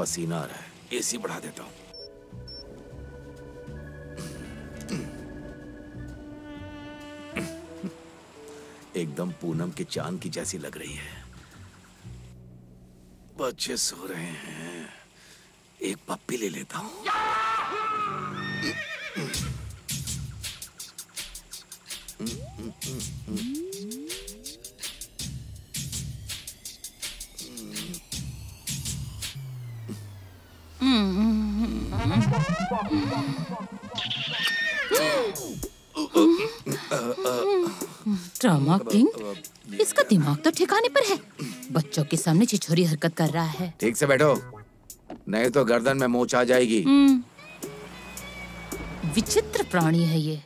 पसीना आ रहा है, एसी बढ़ा देता हूँ। एकदम पूनम के चांद की जैसी लग रही है। बच्चे सो रहे हैं, एक पप्पी ले लेता हूँ। ट्रामा किंग, इसका दिमाग तो ठिकाने पर है। बच्चों के सामने छिछोरी हरकत कर रहा है। ठीक से बैठो, नहीं तो गर्दन में मोच आ जाएगी। विचित्र प्राणी है ये।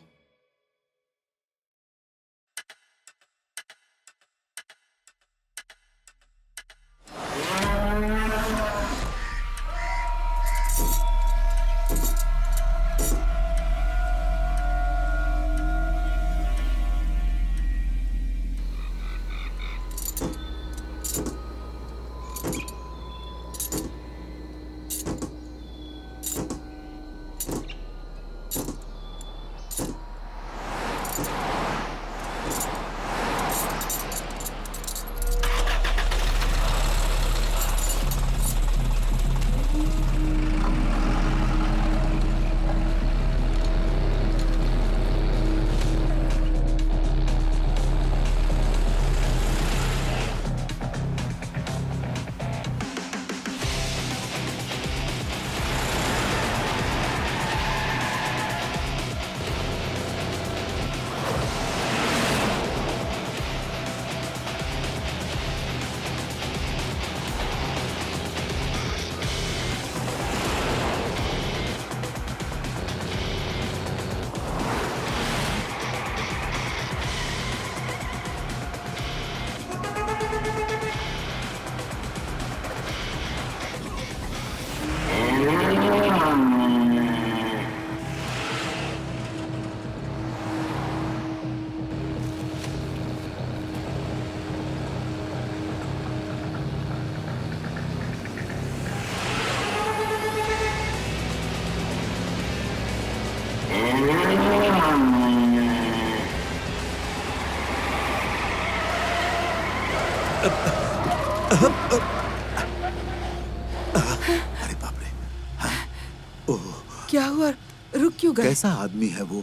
कैसा आदमी है वो?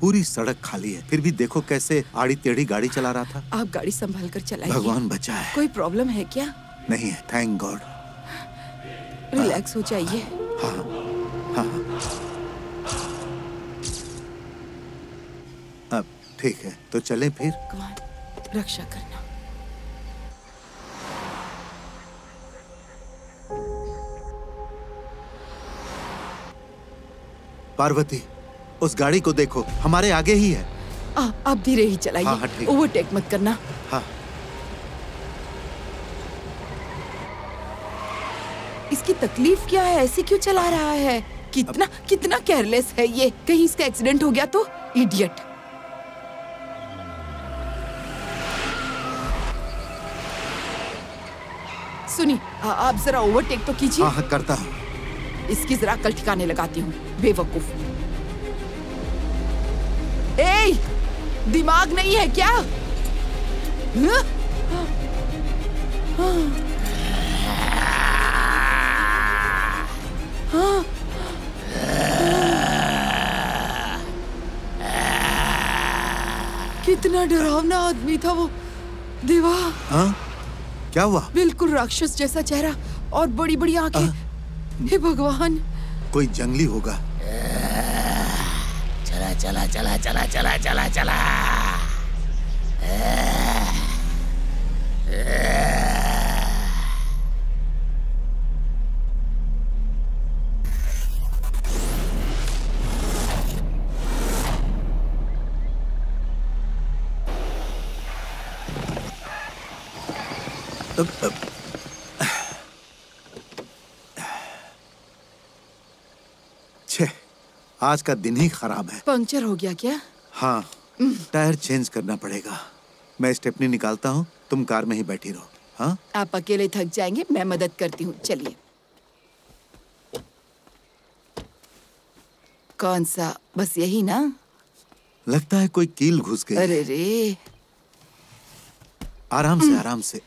पूरी सड़क खाली है, फिर भी देखो कैसे आड़ी टेढ़ी गाड़ी चला रहा था। आप गाड़ी संभाल कर चलाइए। भगवान बचाए। कोई प्रॉब्लम है क्या? नहीं है, थैंक गॉड। रिलैक्स हो जाइए। हाँ, हाँ, हाँ। अब ठीक है, तो चले फिर। भगवान रक्षा करना। पार्वती, उस गाड़ी को देखो, हमारे आगे ही है। आ, आप धीरे ही चलाइए। हाँ, हाँ, ओवरटेक मत करना। हाँ। इसकी तकलीफ क्या है? ऐसे क्यों चला रहा है? कितना अब... कितना केयरलेस है ये। कहीं इसका एक्सीडेंट हो गया तो? इडियट। सुनिए, आप जरा ओवरटेक तो कीजिए। हाँ, करता हूँ। इसकी जरा कल ठिकाने लगाती हूँ, बेवकूफ। ए, दिमाग नहीं है क्या? हाँ? हाँ? हाँ? कितना डरावना आदमी था वो, देवा। हाँ? क्या हुआ? बिल्कुल राक्षस जैसा चेहरा और बड़ी बड़ी आंखें। हे भगवान, कोई जंगली होगा। चला चला चला चला चला चला चला। अब, अब। आज का दिन ही खराब है। पंक्चर हो गया क्या? हाँ, टायर चेंज करना पड़ेगा। मैं स्टेपनी निकालता हूँ, तुम कार में ही बैठी रहो। हाँ, आप अकेले थक जाएंगे, मैं मदद करती हूँ। चलिए। कौन सा? बस यही ना? लगता है कोई कील घुस गई। अरे रे, आराम से आराम से।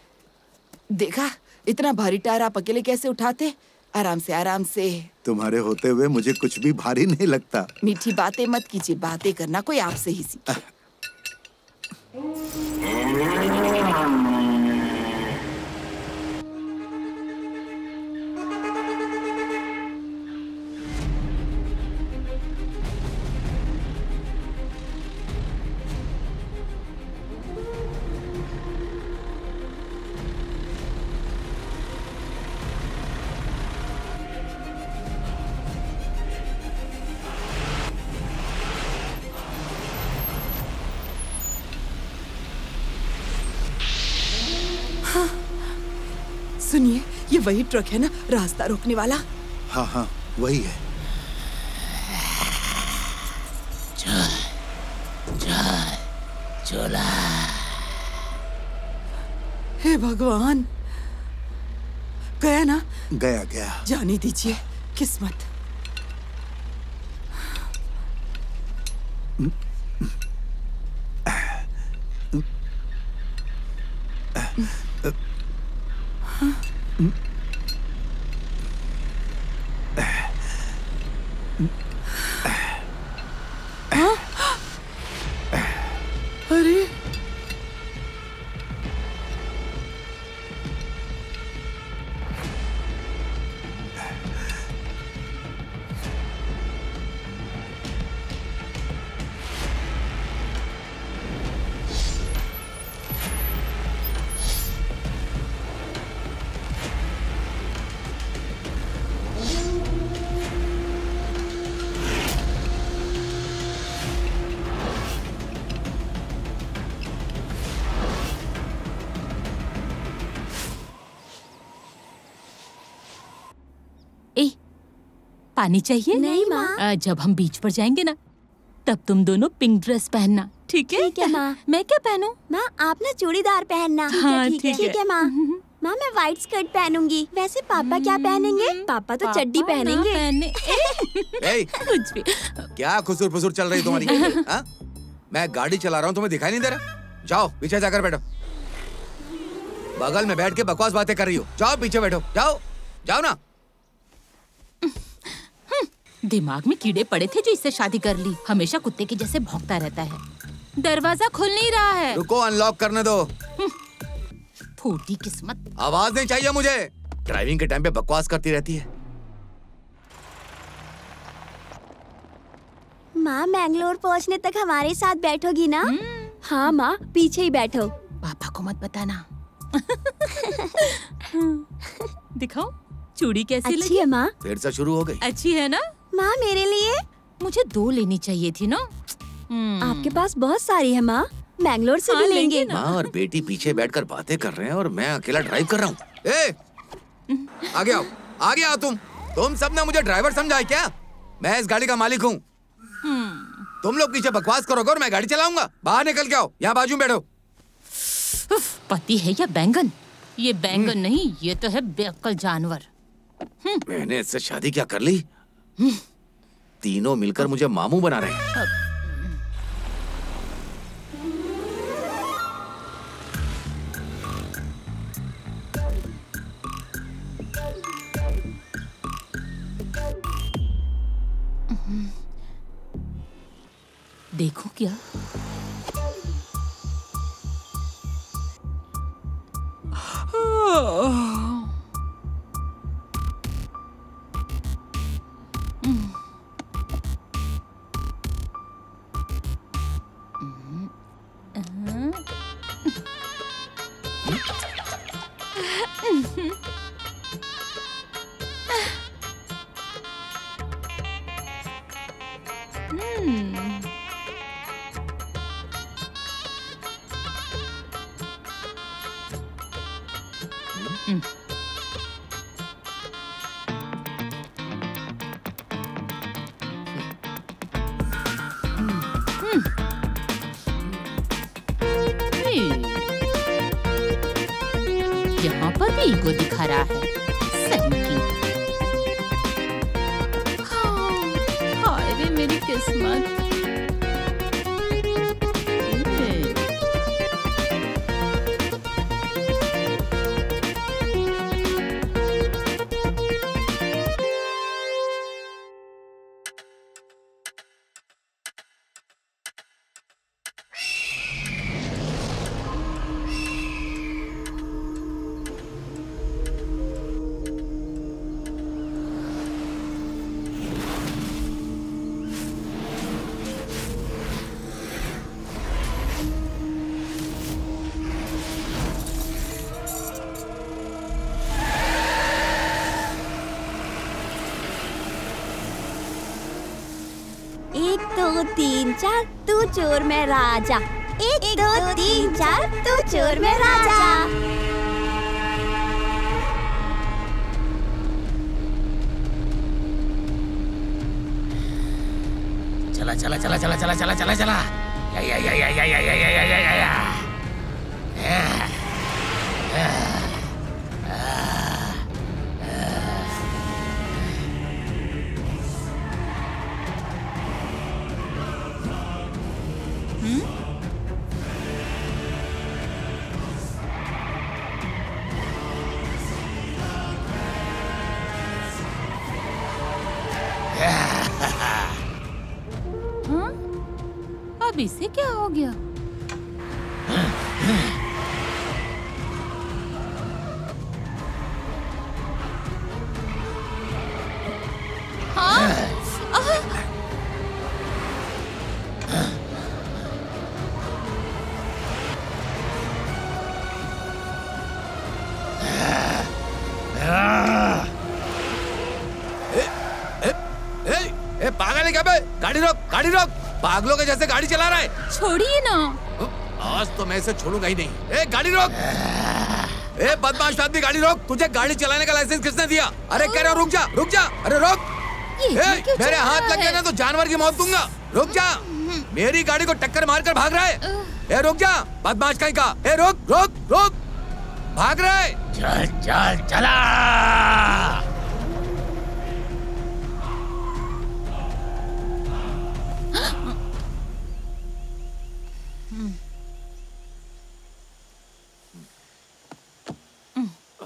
देखा, इतना भारी टायर आप अकेले कैसे उठाते? आराम से आराम से। तुम्हारे होते हुए मुझे कुछ भी भारी नहीं लगता। मीठी बातें मत कीजिए, बातें करना कोई आपसे ही सीखे। सुनिए, ये वही ट्रक है ना रास्ता रोकने वाला? हाँ हाँ वही है। चल, चल, चला। हे भगवान, गया ना? गया गया। जाने दीजिए किस्मत। पानी चाहिए? नहीं माँ। जब हम बीच पर जाएंगे ना तब तुम दोनों पिंक ड्रेस पहनना, ठीक है? ठीक है माँ। मैं क्या पहनूं? माँ आप ना चूड़ीदार पहनना। हाँ ठीक है, ठीक है, है, है माँ। माँ मैं व्हाइट स्कर्ट पहनूंगी। वैसे पापा क्या पहनेंगे? पापा तो चड्डी पहनेंगे। पहने। कुछ भी। क्या खुसूर फुसूर चल रही तुम्हारी? मैं गाड़ी चला रहा हूँ, तुम्हें दिखाई नहीं दे रहा? जाओ पीछे जाकर बैठो। बगल में बैठ के बकवास बातें कर रही हो। जाओ पीछे बैठो, जाओ जाओ ना। दिमाग में कीड़े पड़े थे जो इससे शादी कर ली। हमेशा कुत्ते के जैसे भौंकता रहता है। दरवाजा खुल नहीं रहा है। रुको, अनलॉक करने दो। फूटी किस्मत। आवाज नहीं चाहिए मुझे। ड्राइविंग के टाइम पे बकवास करती रहती है। माँ मैंगलोर पहुँचने तक हमारे साथ बैठोगी ना? हाँ माँ पीछे ही बैठो। पापा को मत बताना। दिखाओ चूड़ी कैसी लगी? है माँ। फिर से शुरू हो गई। अच्छी है ना? माँ मेरे लिए? मुझे दो लेनी चाहिए थी ना। आपके पास बहुत सारी है माँ, मैंगलोर से हाँ, भी लेंगे। माँ और बेटी पीछे बैठकर बातें कर रहे हैं और मैं अकेला ड्राइव कर रहा हूँ। ए, आगे आओ, आगे आओ तुम। तुम सब ने मुझे ड्राइवर समझा है क्या? मैं इस गाड़ी का मालिक हूँ। तुम लोग पीछे बकवास करोगे और मैं गाड़ी चलाऊंगा? बाहर निकल के आओ, यहाँ बाजू में बैठो। पति है या बैंगन? ये बैंगन नहीं, ये तो है बेअक्ल जानवर। मैंने इससे शादी क्या कर ली? तीनों मिलकर मुझे मामू बना रहे हैं। देखो क्या तीन चार तू चोर मैं राजा, एक दो तीन चार तू चोर मैं राजा। चला चला चला चला चला चला चला चला या या या या या या या या या या इसे क्या हो गया? पागल है क्या बे? गाड़ी रोक, गाड़ी रोक। पागलों के जैसे गाड़ी चला रहा है। छोड़िए ना। आज तो मैं इसे छोड़ूंगा ही नहीं। ए गाड़ी रोक। ए बदमाश आदमी गाड़ी रोक। तुझे गाड़ी चलाने का लाइसेंस किसने दिया? अरे कह रहा रुक जा, रुक जा। अरे रोक। ए मेरे हाथ लग गया ना तो जानवर की मौत दूंगा। रुक जा। मेरी गाड़ी को टक्कर मारकर भाग रहा है। ए रुक जा बदमाश कहीं का। ए रोक रोक रोक। भाग रहा है। चल चल चला।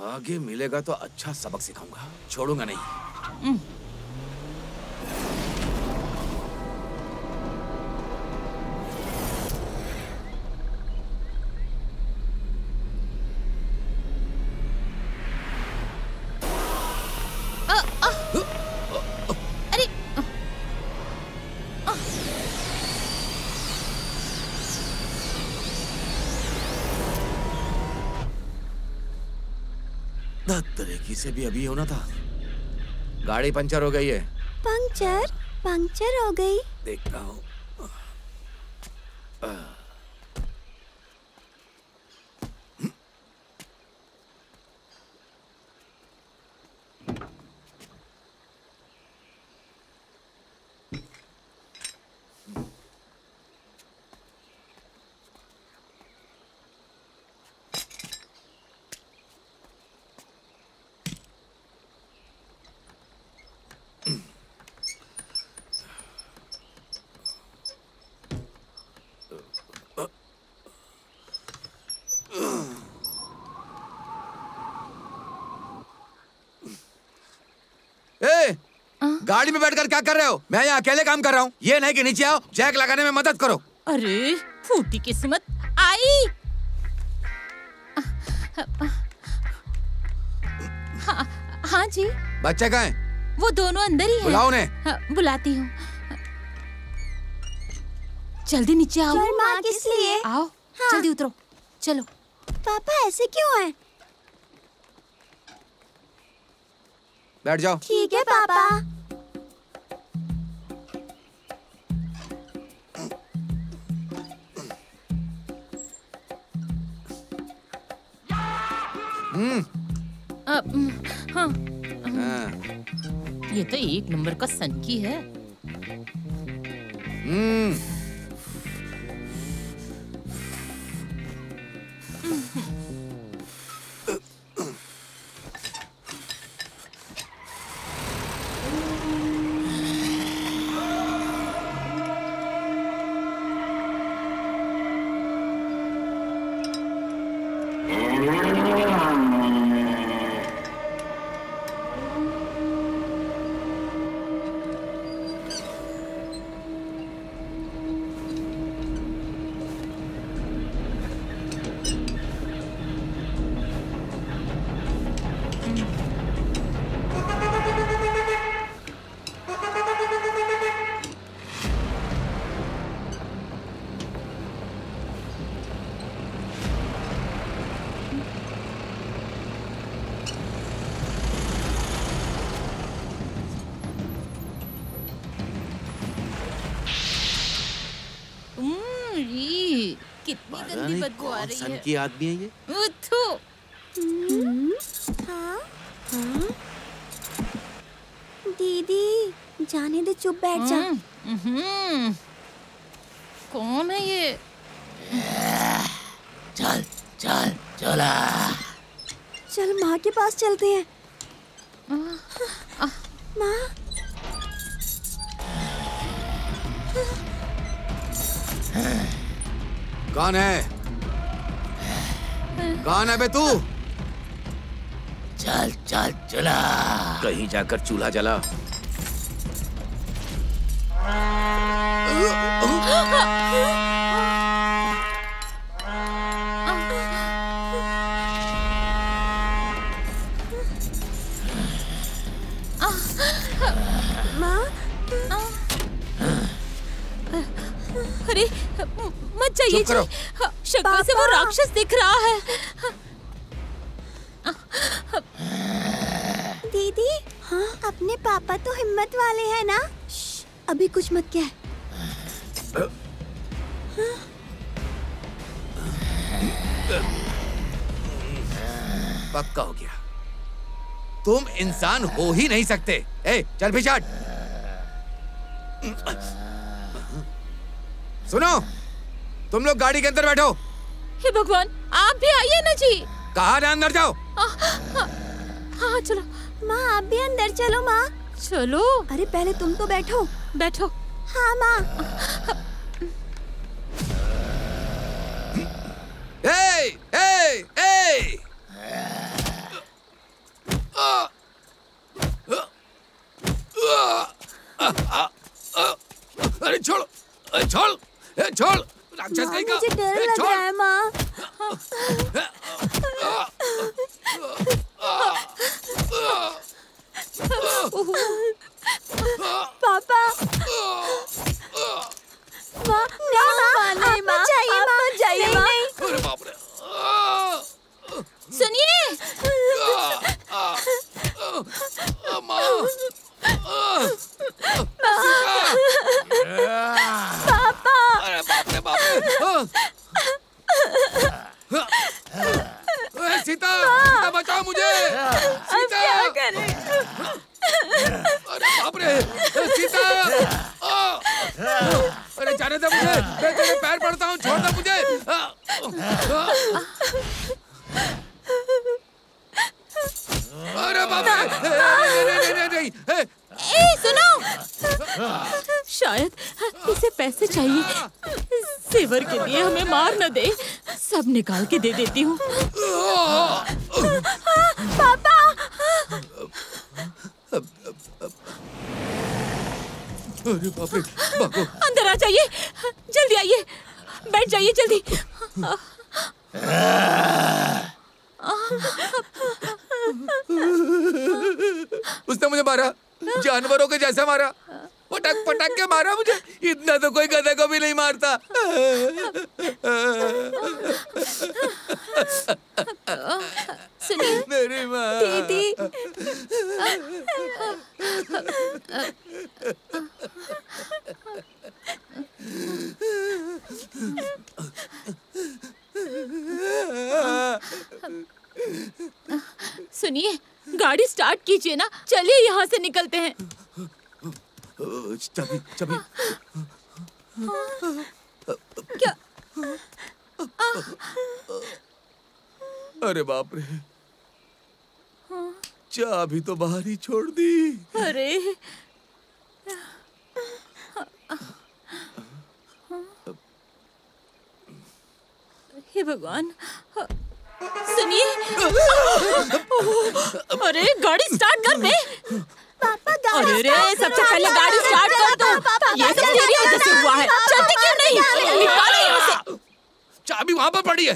आगे मिलेगा तो अच्छा सबक सिखाऊंगा, छोड़ूंगा नहीं। से भी अभी होना था। गाड़ी पंचर हो गई है। पंचर पंचर हो गई। देखता हूँ। गाड़ी में बैठकर क्या कर रहे हो? मैं यहाँ अकेले काम कर रहा हूँ। ये नहीं कि नीचे आओ, जैक लगाने में मदद करो। अरे फूटी किस्मत आई। हाँ, हाँ जी। बच्चे कहाँ हैं? वो दोनों अंदर ही हैं। बुलाओ उन्हें। बुलाती हूँ। जल्दी नीचे आओ। माँ किस लिए? आओ। हाँ। जल्दी उतरो। चलो। पापा ऐसे क्यों हैं? बैठ जाओ। ठीक है पापा। हाँ। ये तो एक नंबर का सनकी है। जी कितनी गंदी बदबू आ रही है। सन की आदमी है ये। हाँ? हाँ? दीदी जाने दे, चुप बैठ जा। कौन है ये? चल चल चला। चल माँ के पास चलते हैं। माँ कौन है? कौन है बे तू? चल चल चला। कहीं जाकर चूल्हा जला। माँ अरे मत जाइए जी, शक्ल से वो राक्षस दिख रहा है। दीदी हाँ अपने पापा तो हिम्मत वाले हैं ना। अभी कुछ मत कह। हाँ। पक्का हो गया, तुम इंसान हो ही नहीं सकते। ए, चल भी जाट। सुनो तुम लोग गाड़ी के अंदर बैठो। हे भगवान आप भी आइए ना जी। कहा ना अंदर जाओ। हाँ चलो माँ आप भी अंदर चलो। माँ चलो। अरे पहले तुम तो बैठो। बैठो हाँ माँ। ए ए ए अरे छोड़ छोड़ छोड़। राक्षस कहीं का। मुझे डर लग रहा है माँ। पापा माँ नहीं माँ चाहिए माँ चाहिए माँ। सुनिए पापा सीता सीता बचाओ मुझे। सीता क्या करें? अरे बाप रे सीता। अरे जाने दे मुझे, मैं तेरे पैर पड़ता हूँ, छोड़ दे मुझे। अरे बाप रे नहीं नहीं नहीं। ए सुनो शायद इसे पैसे चाहिए सेवर के लिए, हमें मार न दे। सब निकाल के दे देती हूँ। पापा अरे बाप रे भागो। अंदर आ जाइए जल्दी, आइए बैठ जाइए जल्दी। उसने मुझे मारा, जानवरों के जैसा मारा, पटक पटक के मारा मुझे। इतना तो कोई गधा को भी नहीं मारता। सुनिए मेरी माँ दीदी। सुनिए गाड़ी स्टार्ट कीजिए ना, चलिए यहाँ से निकलते हैं। चाबी चाबी। क्या? अरे बाप रे चाबी तो बाहर ही छोड़ दी। अरे हे भगवान सुनिए। अरे गाड़ी स्टार्ट कर दे। पापा गाड़ी अरे सबसे पहले गाड़ी स्टार्ट कर दो। ये सब तेरी वजह से हुआ है। चलती क्यों नहीं? निकालो यहाँ से। चाबी वहाँ पर पड़ी है।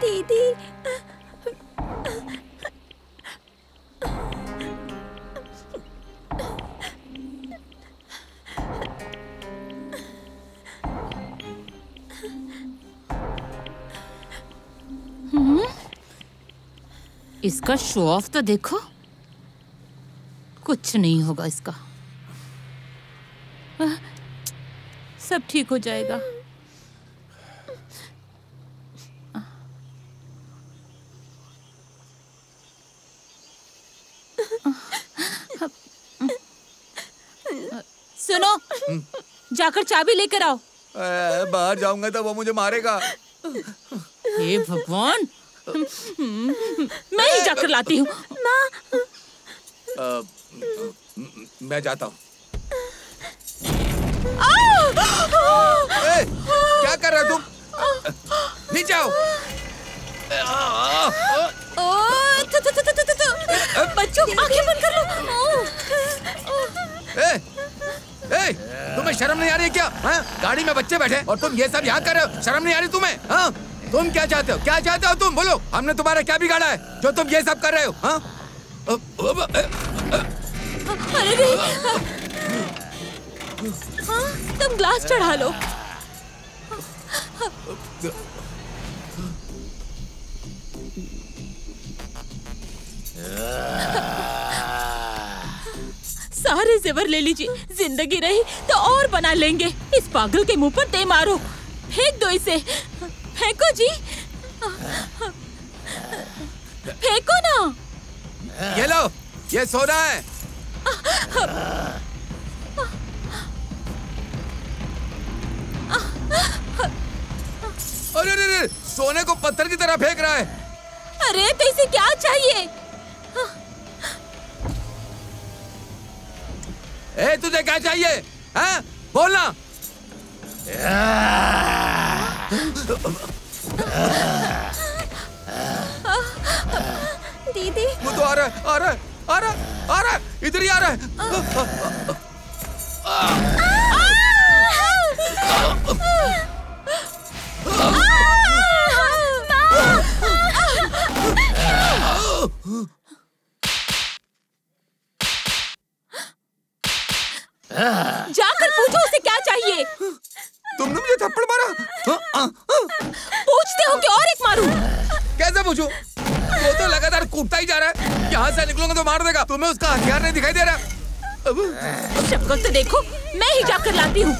दीदी इसका शो ऑफ तो देखो, कुछ नहीं होगा इसका, सब ठीक हो जाएगा। सुनो, जाकर चाबी लेकर आओ। बाहर जाऊंगा तो वो मुझे मारेगा। हे भगवान, मैं ही जाकर लाती हूँ। मैं जाता हूँ। क्या कर रहे हो तुम? नीचे आओ। बच्चों आंखें बंद कर लो। तुम्हें शर्म नहीं आ रही है क्या? हाँ, गाड़ी में बच्चे बैठे और तुम ये सब यहाँ कर रहे हो। शर्म नहीं आ रही तुम्हें? हाँ, तुम क्या चाहते हो? क्या चाहते हो तुम? बोलो, हमने तुम्हारा क्या बिगाड़ा है जो तुम ये सब कर रहे हो? हाँ? अरे हाँ, तुम ग्लास चढ़ा लो। सारे जेवर ले लीजिए, जिंदगी रही तो और बना लेंगे। इस पागल के मुंह पर दे मारो, फेंक दो इसे। फेंको जी, फेंको ना। ये लो, ये सोना है। अरे अरे, सोने को पत्थर की तरह फेंक रहा है। अरे तो इसे क्या चाहिए? ए, तुझे क्या चाहिए? हाँ, बोलना। दीदी, वो तो आ रहा है, आ रहा है, आ रहा है, आ रहा है, इधर ही आ रहा है। जाकर पूछो उसे क्या चाहिए। तुमने मुझे थप्पड़ मारा। पूछते हो कि और एक मारूं? कैसे पूछूं? वो तो लगातार कूदता ही जा रहा है। यहाँ से निकलूंगा तो मार देगा। तुम्हें उसका हथियार नहीं दिखाई दे रहा? शक्ल तो देखो, मैं ही जाकर लाती हूँ।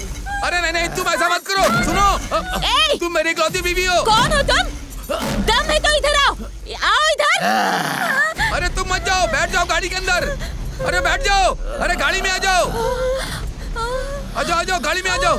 अरे नहीं नहीं, तुम ऐसा मत करो। सुनो, ए, तुम मेरी इकलौती बीवी हो। कौन हो तुम? दम है तो इधर आओ, आओ इधर। अरे तुम मत जाओ, बैठ जाओ गाड़ी के अंदर। अरे बैठ जाओ, अरे गाड़ी में आ जाओ। आ जाओ, आ जाओ, गाड़ी में आ जाओ।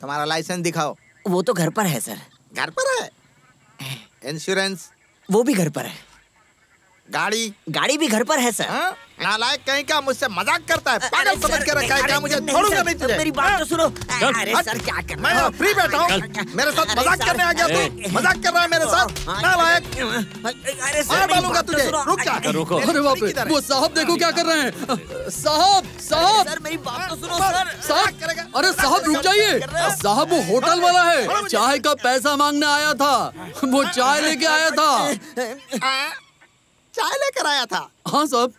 तुम्हारा लाइसेंस दिखाओ। वो तो घर पर है सर। घर पर है? इंश्योरेंस? वो भी घर पर है। गाड़ी गाड़ी भी घर पर है सर। हाँ? नालायक कहीं का मुझसे मजाक करता है, पागल समझ के रखा है क्या? मुझे छोड़ूंगा नहीं तुझे। मेरी बात तो सुनो। अरे सर क्या कर रहे हो? मैं फ्री बैठा हूँ, मेरे साथ मजाक करने आ गया तू? मजाक कर रहा है मेरे साथ नालायक? अरे सर बोलूंगा तुझे, रुक जा। रुको, अरे बाप रे, वो साहब देखो क्या कर रहे हैं। साहब साहब सर मेरी बात तो सुनो सर। साहब अरे साहब रुक जाइए। साहब वो होटल वाला है, चाय का पैसा मांगने आया था, वो चाय लेके आया था। चाय लेकर आया था? हाँ साहब।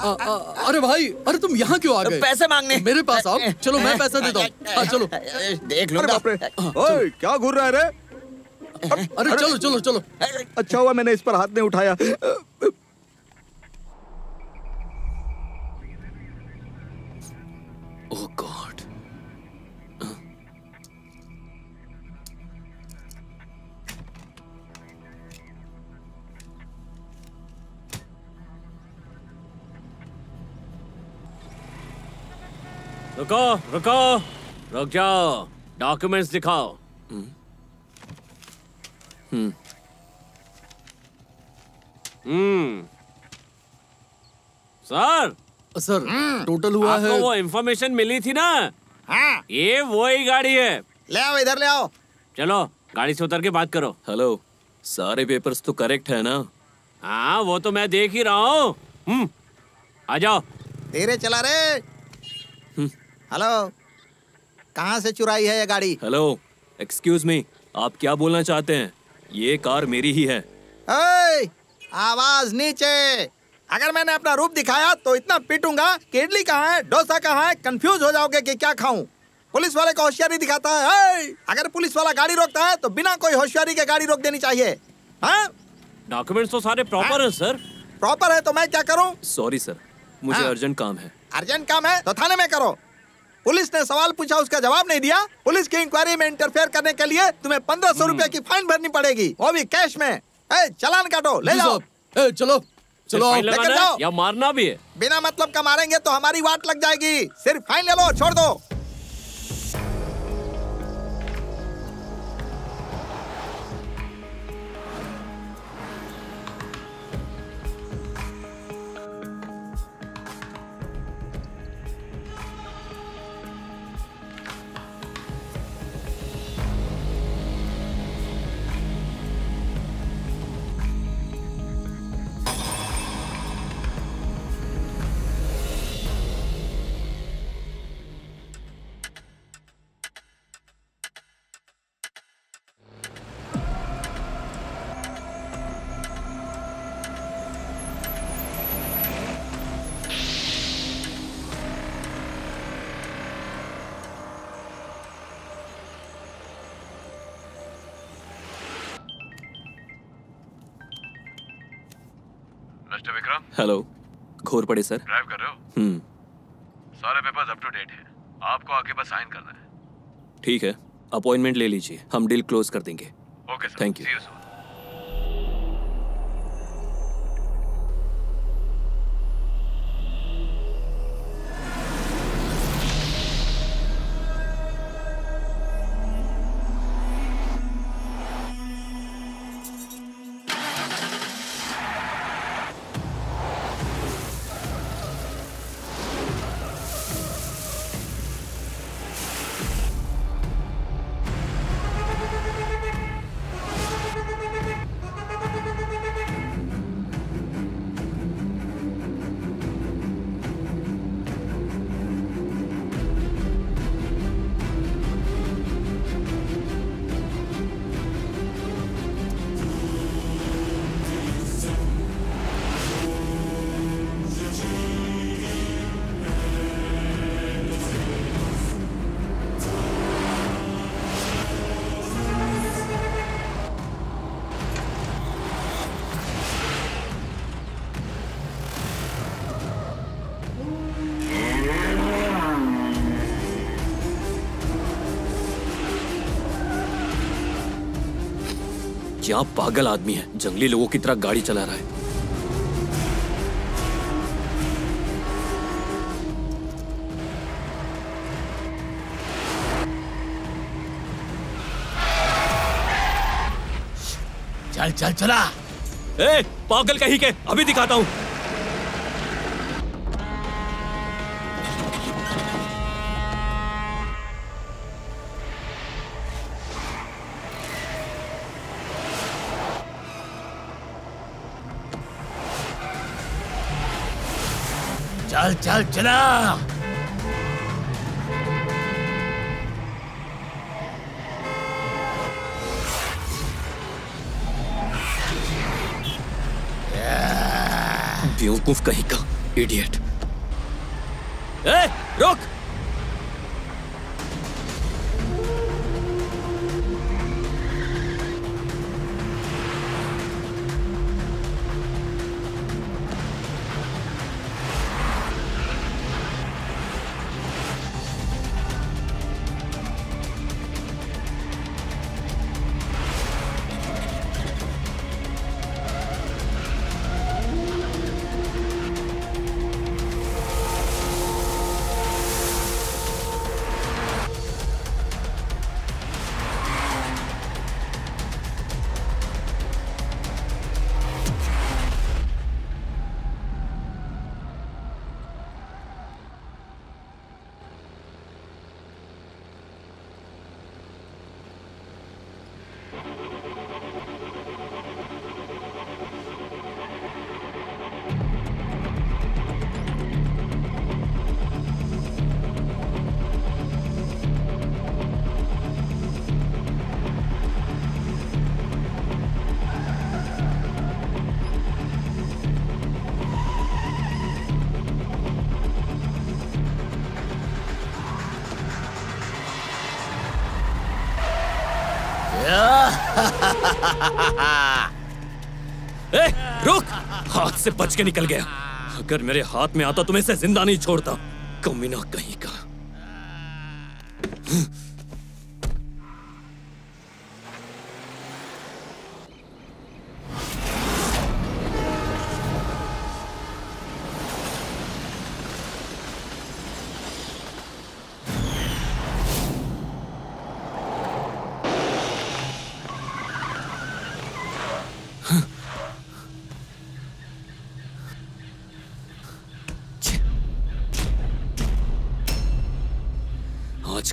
आ, आ, अरे भाई, अरे तुम यहाँ क्यों आ गए? पैसे मांगने। मेरे पास आओ, चलो मैं पैसा देता हूँ। चलो देख लो। ओए क्या घूर रहा है रे? अरे, अरे चलो चलो चलो। अच्छा हुआ मैंने इस पर हाथ नहीं उठाया। ओह गॉड, रुको रुको, रुक जाओ, डॉक्यूमेंट्स दिखाओ। Hmm hmm hmm sir sir total हुआ है। आपको वो इंफॉर्मेशन मिली थी ना? हाँ, ये वो ही गाड़ी है। ले आओ इधर ले आओ। चलो गाड़ी से उतर के बात करो। हेलो, सारे पेपर्स तो करेक्ट है ना? हाँ वो तो मैं देख ही रहा हूँ। हम्म आ जाओ। धीरे चला रे। हेलो, कहाँ से चुराई है ये गाड़ी? हेलो, एक्सक्यूज मी, आप क्या बोलना चाहते हैं? ये कार मेरी ही है। ए, आवाज नीचे। अगर मैंने अपना रूप दिखाया तो इतना पीटूंगा कि इडली कहाँ है, डोसा कहाँ है, कंफ्यूज हो जाओगे कि क्या खाऊं। पुलिस वाले को होशियारी दिखाता है। ए, अगर पुलिस वाला गाड़ी रोकता है तो बिना कोई होशियारी के गाड़ी रोक देनी चाहिए। डॉक्यूमेंट्स तो सारे प्रॉपर है सर। प्रॉपर है तो मैं क्या करूँ? सॉरी सर, मुझे अर्जेंट काम है। अर्जेंट काम है तो थाने में करो। पुलिस ने सवाल पूछा, उसका जवाब नहीं दिया। पुलिस की इंक्वायरी में इंटरफेयर करने के लिए तुम्हें पंद्रह सौ रूपए की फाइन भरनी पड़ेगी, वो भी कैश में। ए, चालान काटो, ले जाओ। ए, चलो चलो लेकर जाओ। या मारना भी है? बिना मतलब का मारेंगे तो हमारी वाट लग जाएगी। सिर्फ फाइन ले लो, छोड़ दो। विक्रम, हेलो, घोर पड़े सर। ड्राइव कर रहे हो? हम्म। सारे पेपर्स अप टू डेट हैं। आपको आके बस साइन करना है। ठीक है, अपॉइंटमेंट ले लीजिए, हम डील क्लोज कर देंगे। Okay sir, thank you. See you soon. क्या पागल आदमी है, जंगली लोगों की तरह गाड़ी चला रहा है। चल चल चला ए, पागल कहीं के, अभी दिखाता हूँ। चल चल चला। बेवकूफ कहीं का, इडियट। ए, रोक। ए, रुक! हाथ से बच के निकल गया। अगर मेरे हाथ में आता तो मैं इसे जिंदा नहीं छोड़ता। कमीना कहीं का।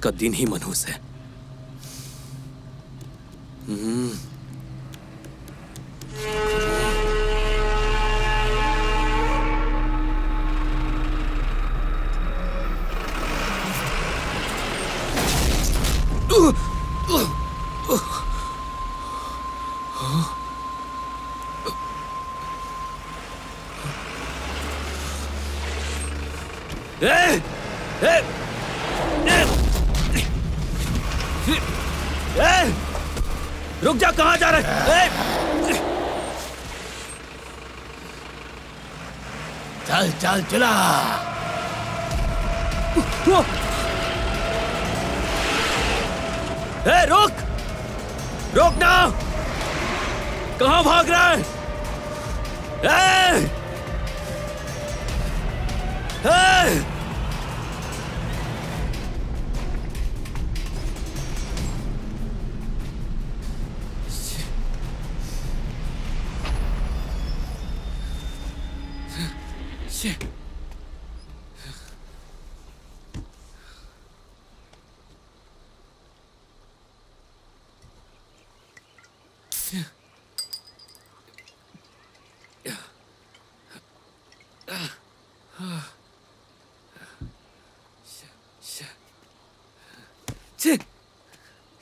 का दिन ही मनहूस है। चल चला। ए, रोक रोक ना, कहां भाग रहा है? ए, ए,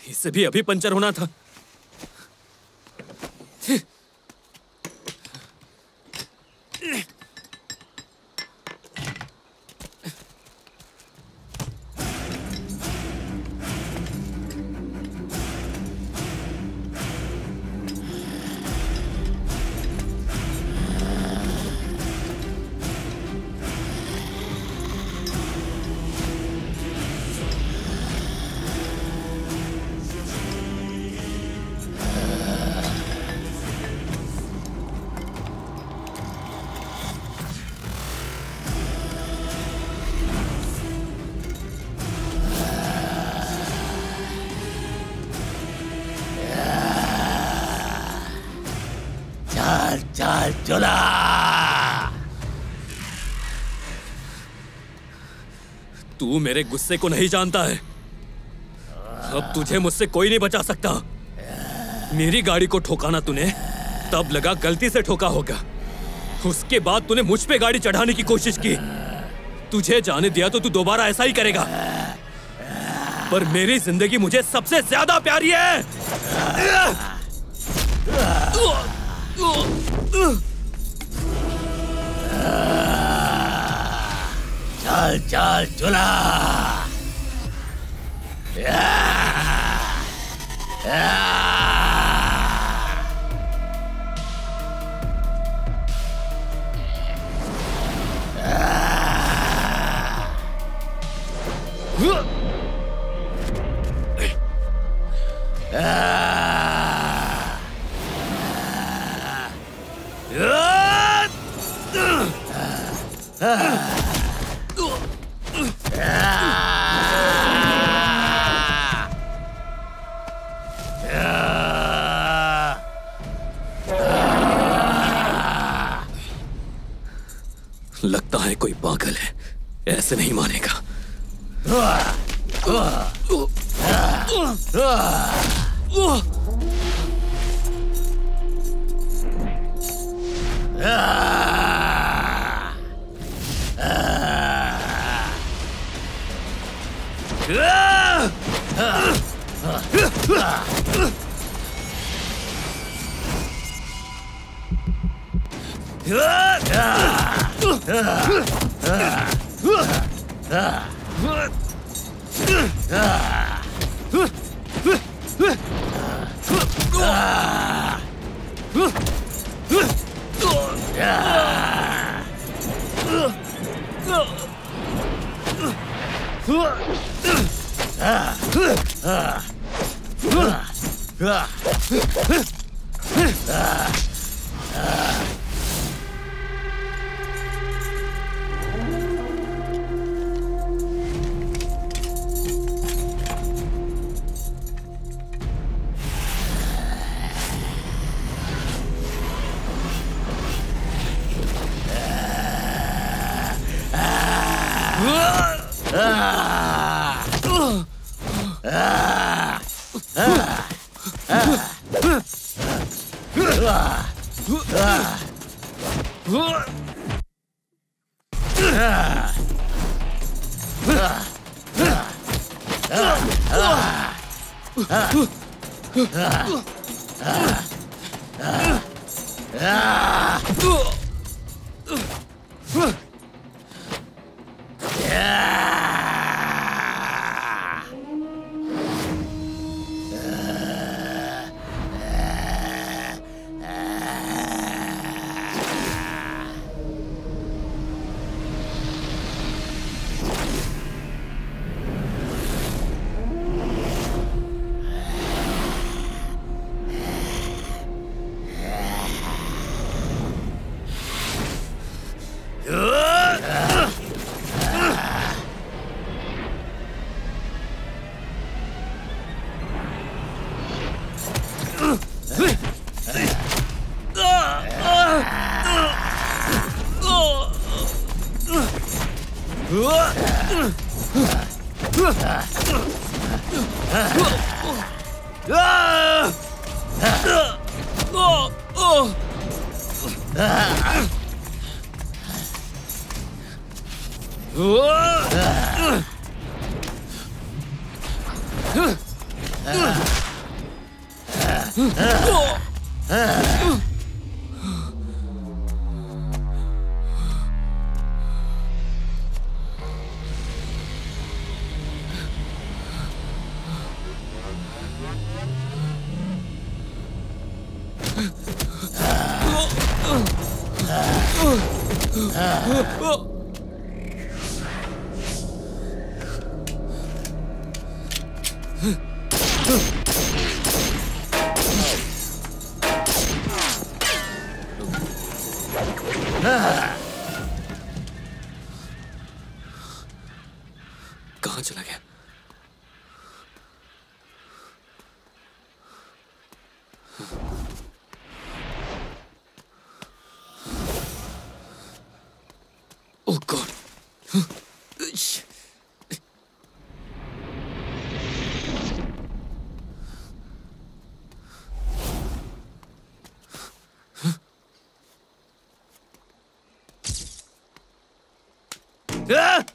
इसे भी अभी पंचर होना था। चल चल चला। तू मेरे गुस्से को नहीं जानता है। अब तुझे मुझसे कोई नहीं बचा सकता। मेरी गाड़ी को ठोकाना तूने तब लगा गलती से ठोका होगा। उसके बाद तूने मुझ पे गाड़ी चढ़ाने की कोशिश की। तुझे जाने दिया तो तू दोबारा ऐसा ही करेगा। पर मेरी जिंदगी मुझे सबसे ज्यादा प्यारी है। चल चल चला। लगता है कोई पागल है, ऐसे नहीं मानेगा।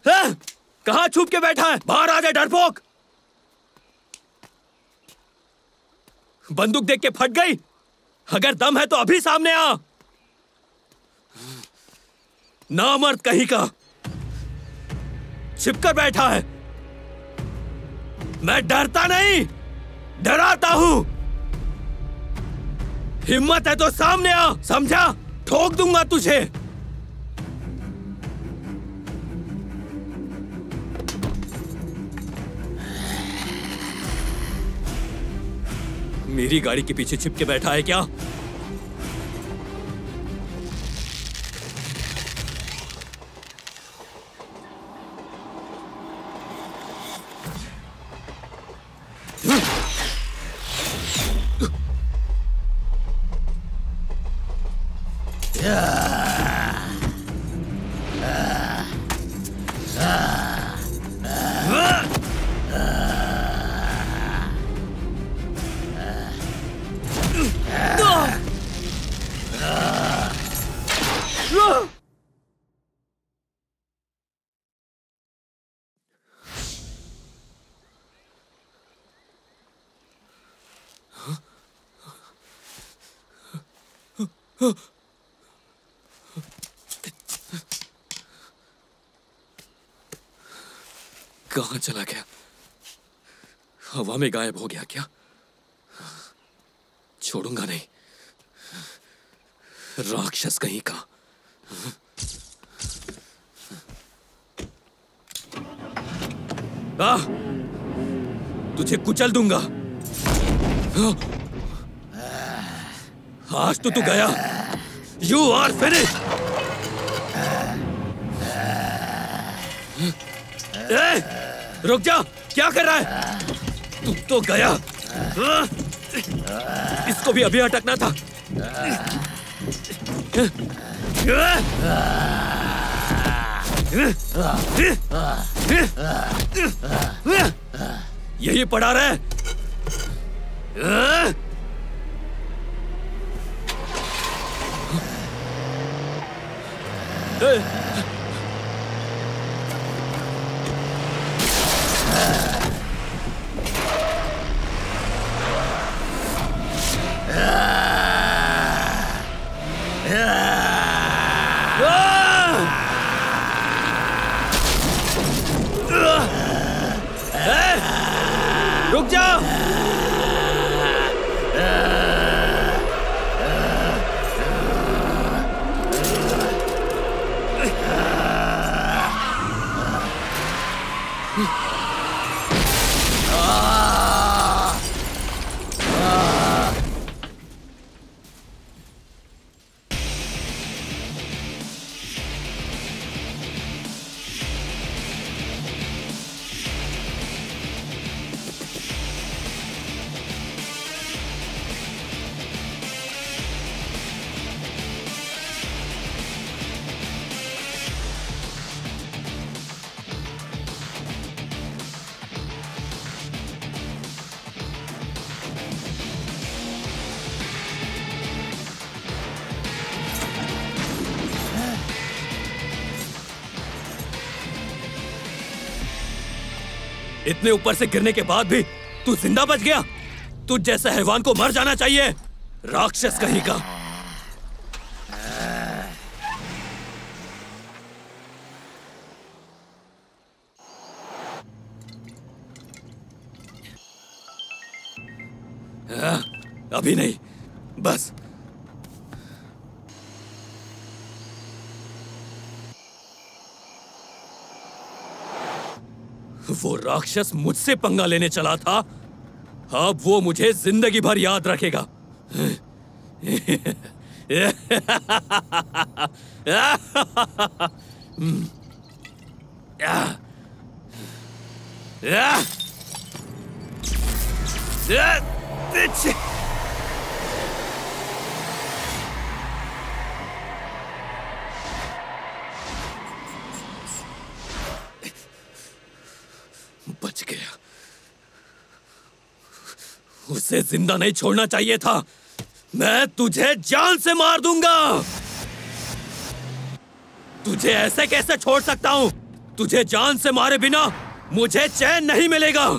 हाँ? कहाँ छुप के बैठा है? बाहर आ जाए डरपोक। बंदूक देख के फट गई। अगर दम है तो अभी सामने आ। ना मर्द कहीं का, छिपकर बैठा है। मैं डरता नहीं, डराता हूं। हिम्मत है तो सामने आ, समझा? ठोक दूंगा तुझे। मेरी गाड़ी के पीछे छिप के बैठा है क्या? कहाँ चला गया? हवा में गायब हो गया क्या? छोड़ूंगा नहीं, राक्षस कहीं का। आ, तुझे कुचल दूंगा। आज तो तू गया। You are finished. ए, रुक जा, क्या कर रहा है? तू तो गया। इसको भी अभी अटकना था। यही पड़ा रहा है। रुक जाओ। इतने ऊपर से गिरने के बाद भी तू जिंदा बच गया। तुझ जैसे हैवान को मर जाना चाहिए, राक्षस कहीं का। आ, अभी नहीं, बस। वो राक्षस मुझसे पंगा लेने चला था, अब वो मुझे जिंदगी भर याद रखेगा। बच गया। उसे जिंदा नहीं छोड़ना चाहिए था। मैं तुझे जान से मार दूंगा। तुझे ऐसे कैसे छोड़ सकता हूं? तुझे जान से मारे बिना मुझे चैन नहीं मिलेगा।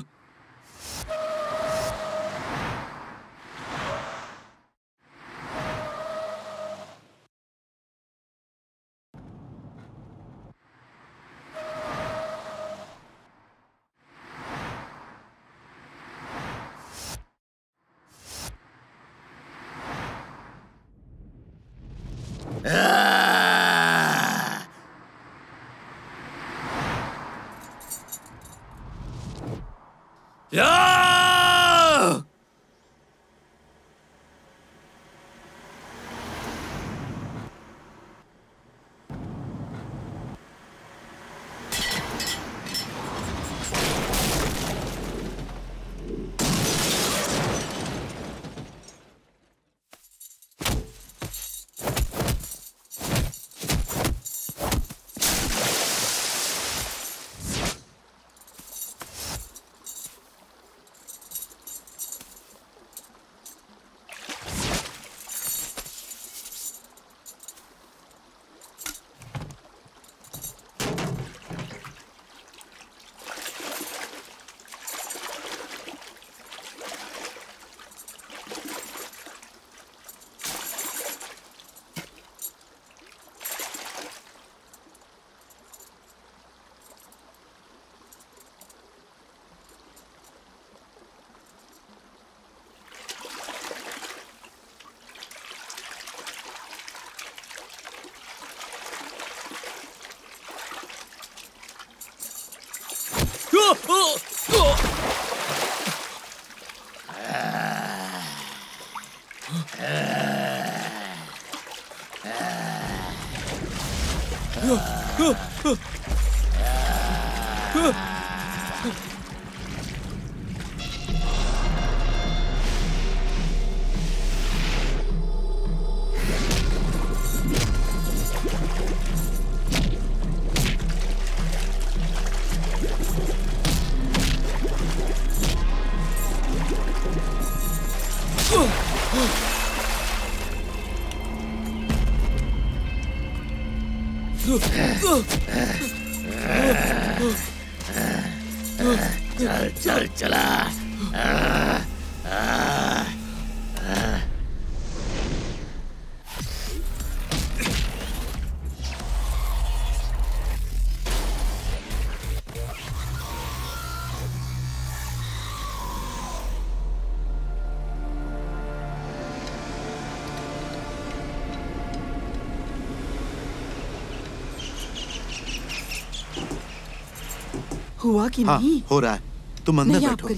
हुआ कि हाँ, नहीं हो रहा है। तुम अंदर बैठो,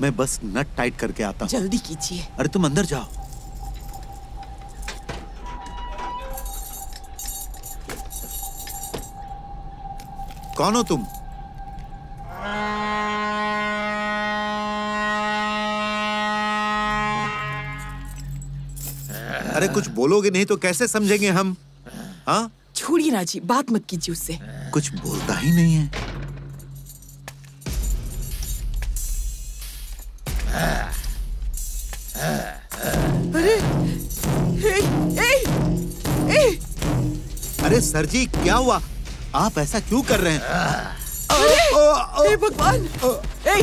मैं बस नट टाइट करके आता हूँ। जल्दी कीजिए। अरे तुम अंदर जाओ। कौन हो तुम? अरे कुछ बोलोगे नहीं तो कैसे समझेंगे हम? हाँ छोड़िए राजी, बात मत कीजिए उससे। कुछ बोलता ही नहीं है। सर जी क्या हुआ? आप ऐसा क्यों कर रहे हैं? हे भगवान! ए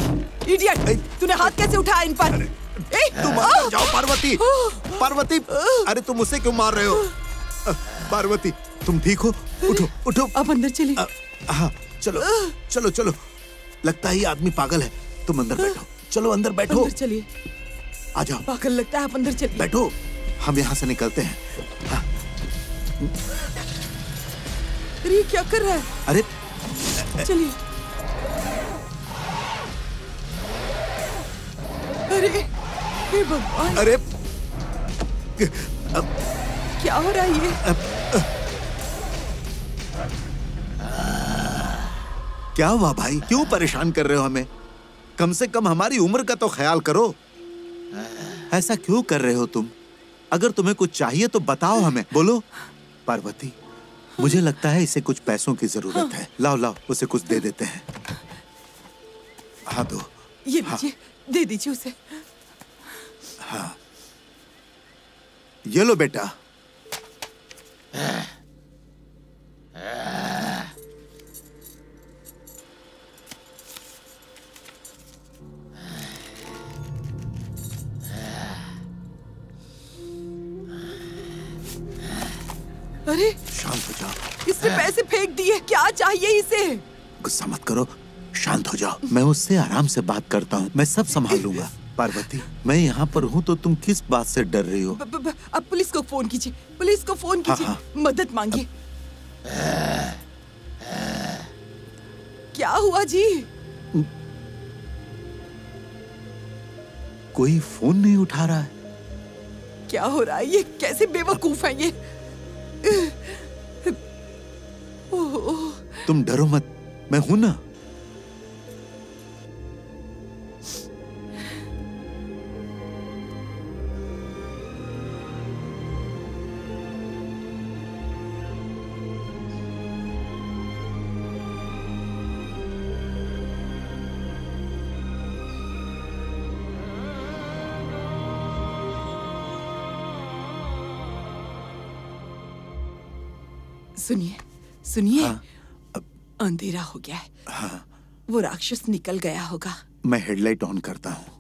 इडियट, तूने हाथ कैसे उठाया इन पर? तुम जाओ पार्वती। पार्वती अरे तुम उसे क्यों मार रहे हो? पार्वती तुम ठीक हो? उठो उठो, अब अंदर चले। हाँ चलो चलो चलो, लगता है ये आदमी पागल है। तुम अंदर बैठो, चलो अंदर बैठो, चलिए आ जाओ। पागल लगता है, आप अंदर चलिए, बैठो, हम यहाँ से निकलते हैं। अरे क्या कर रहा है? अरे चलिए। अरे हे भगवान! अरे क्या हो रहा है ये? क्या हुआ भाई, क्यों परेशान कर रहे हो हमें? कम से कम हमारी उम्र का तो ख्याल करो। ऐसा क्यों कर रहे हो तुम? अगर तुम्हें कुछ चाहिए तो बताओ हमें। बोलो पार्वती, मुझे लगता है इसे कुछ पैसों की जरूरत है। लाओ लाओ, उसे कुछ दे देते हैं। हाँ दो, ये लीजिए, दे दीजिए उसे। हाँ ये लो बेटा। अरे शांत हो जाओ। इसने पैसे फेंक दिए, क्या चाहिए इसे? गुस्सा मत करो, शांत हो जाओ। मैं उससे आराम से बात करता हूँ, मैं सब संभाल लूंगा। पार्वती, मैं यहाँ पर हूँ तो तुम किस बात से डर रही हो? ब, ब, ब, अब पुलिस को फोन कीजिए, पुलिस को फोन कीजिए। हाँ, हाँ। मदद मांगिए। क्या हुआ जी? कोई फोन नहीं उठा रहा है। क्या हो रहा है? ये कैसे बेवकूफ है ये? तुम डरो मत, मैं हूं ना। सुनिए सुनिए, हाँ, अंधेरा हो गया है। हाँ, वो राक्षस निकल गया होगा। मैं हेडलाइट ऑन करता हूँ।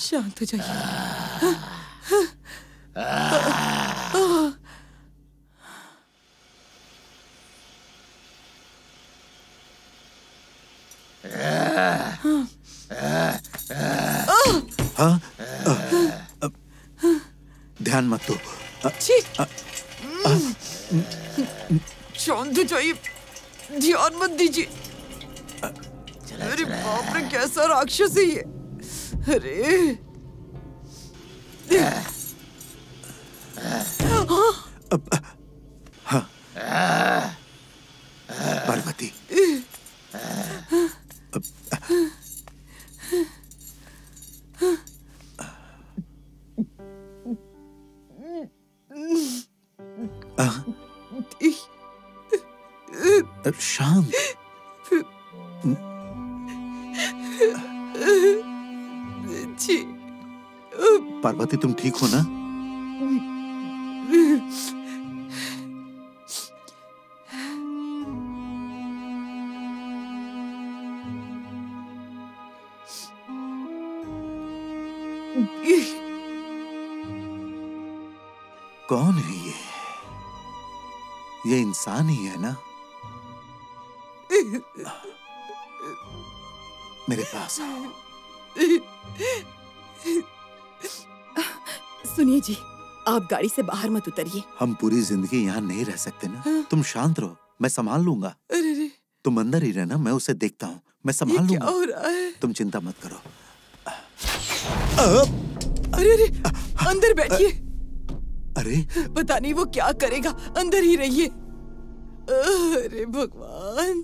शांत हो जाइए। ध्यान मत दो। शांत हो जाइए, ध्यान मत दीजिए। अरे बाप रे, कैसा राक्षस है ये। अरे पार्वती, शांत। पार्वती, तुम ठीक हो ना? कौन है ये? ये इंसान ही है ना? मेरे पास आओ। सुनिए जी, आप गाड़ी से बाहर मत उतरिए। हम पूरी जिंदगी यहाँ नहीं रह सकते ना। हाँ। तुम शांत रहो, मैं संभाल लूंगा। अरे रे। तुम अंदर ही रहना, मैं उसे देखता हूँ, मैं संभाल लूंगा। क्या हो रहा है? तुम चिंता मत करो। अरे रे, अंदर बैठिए। अरे पता नहीं वो क्या करेगा, अंदर ही रहिए। अरे भगवान,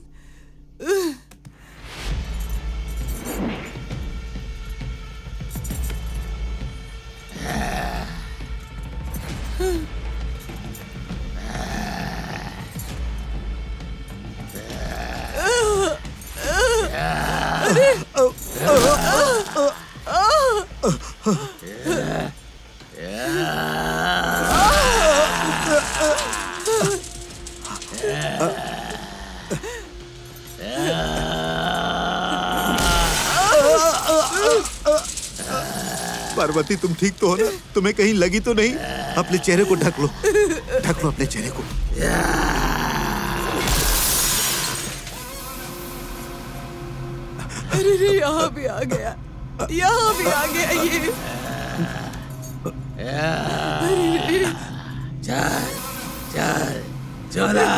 पार्वती तुम ठीक तो हो ना? तुम्हें कहीं लगी तो नहीं? अपने चेहरे को ढक लो, ढक लो अपने चेहरे को। अरे रे, यहाँ भी आ गया, यहाँ भी आ गया ये। अरे चल चल चला।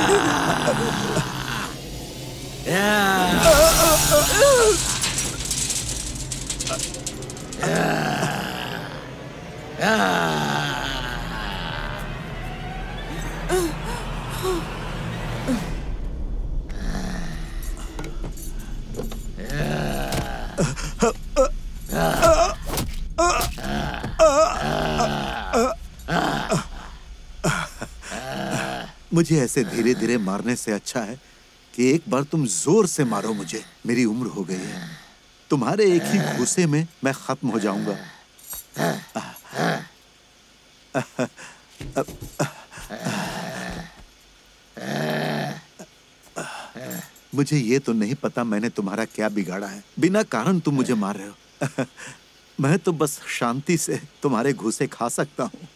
मुझे ऐसे धीरे धीरे मारने से अच्छा है कि एक बार तुम जोर से मारो मुझे। मेरी उम्र हो गई है, तुम्हारे एक ही गुस्से में मैं खत्म हो जाऊंगा। मुझे ये तो नहीं पता मैंने तुम्हारा क्या बिगाड़ा है, बिना कारण तुम मुझे मार रहे हो। मैं तो बस शांति से तुम्हारे घूसे खा सकता हूँ।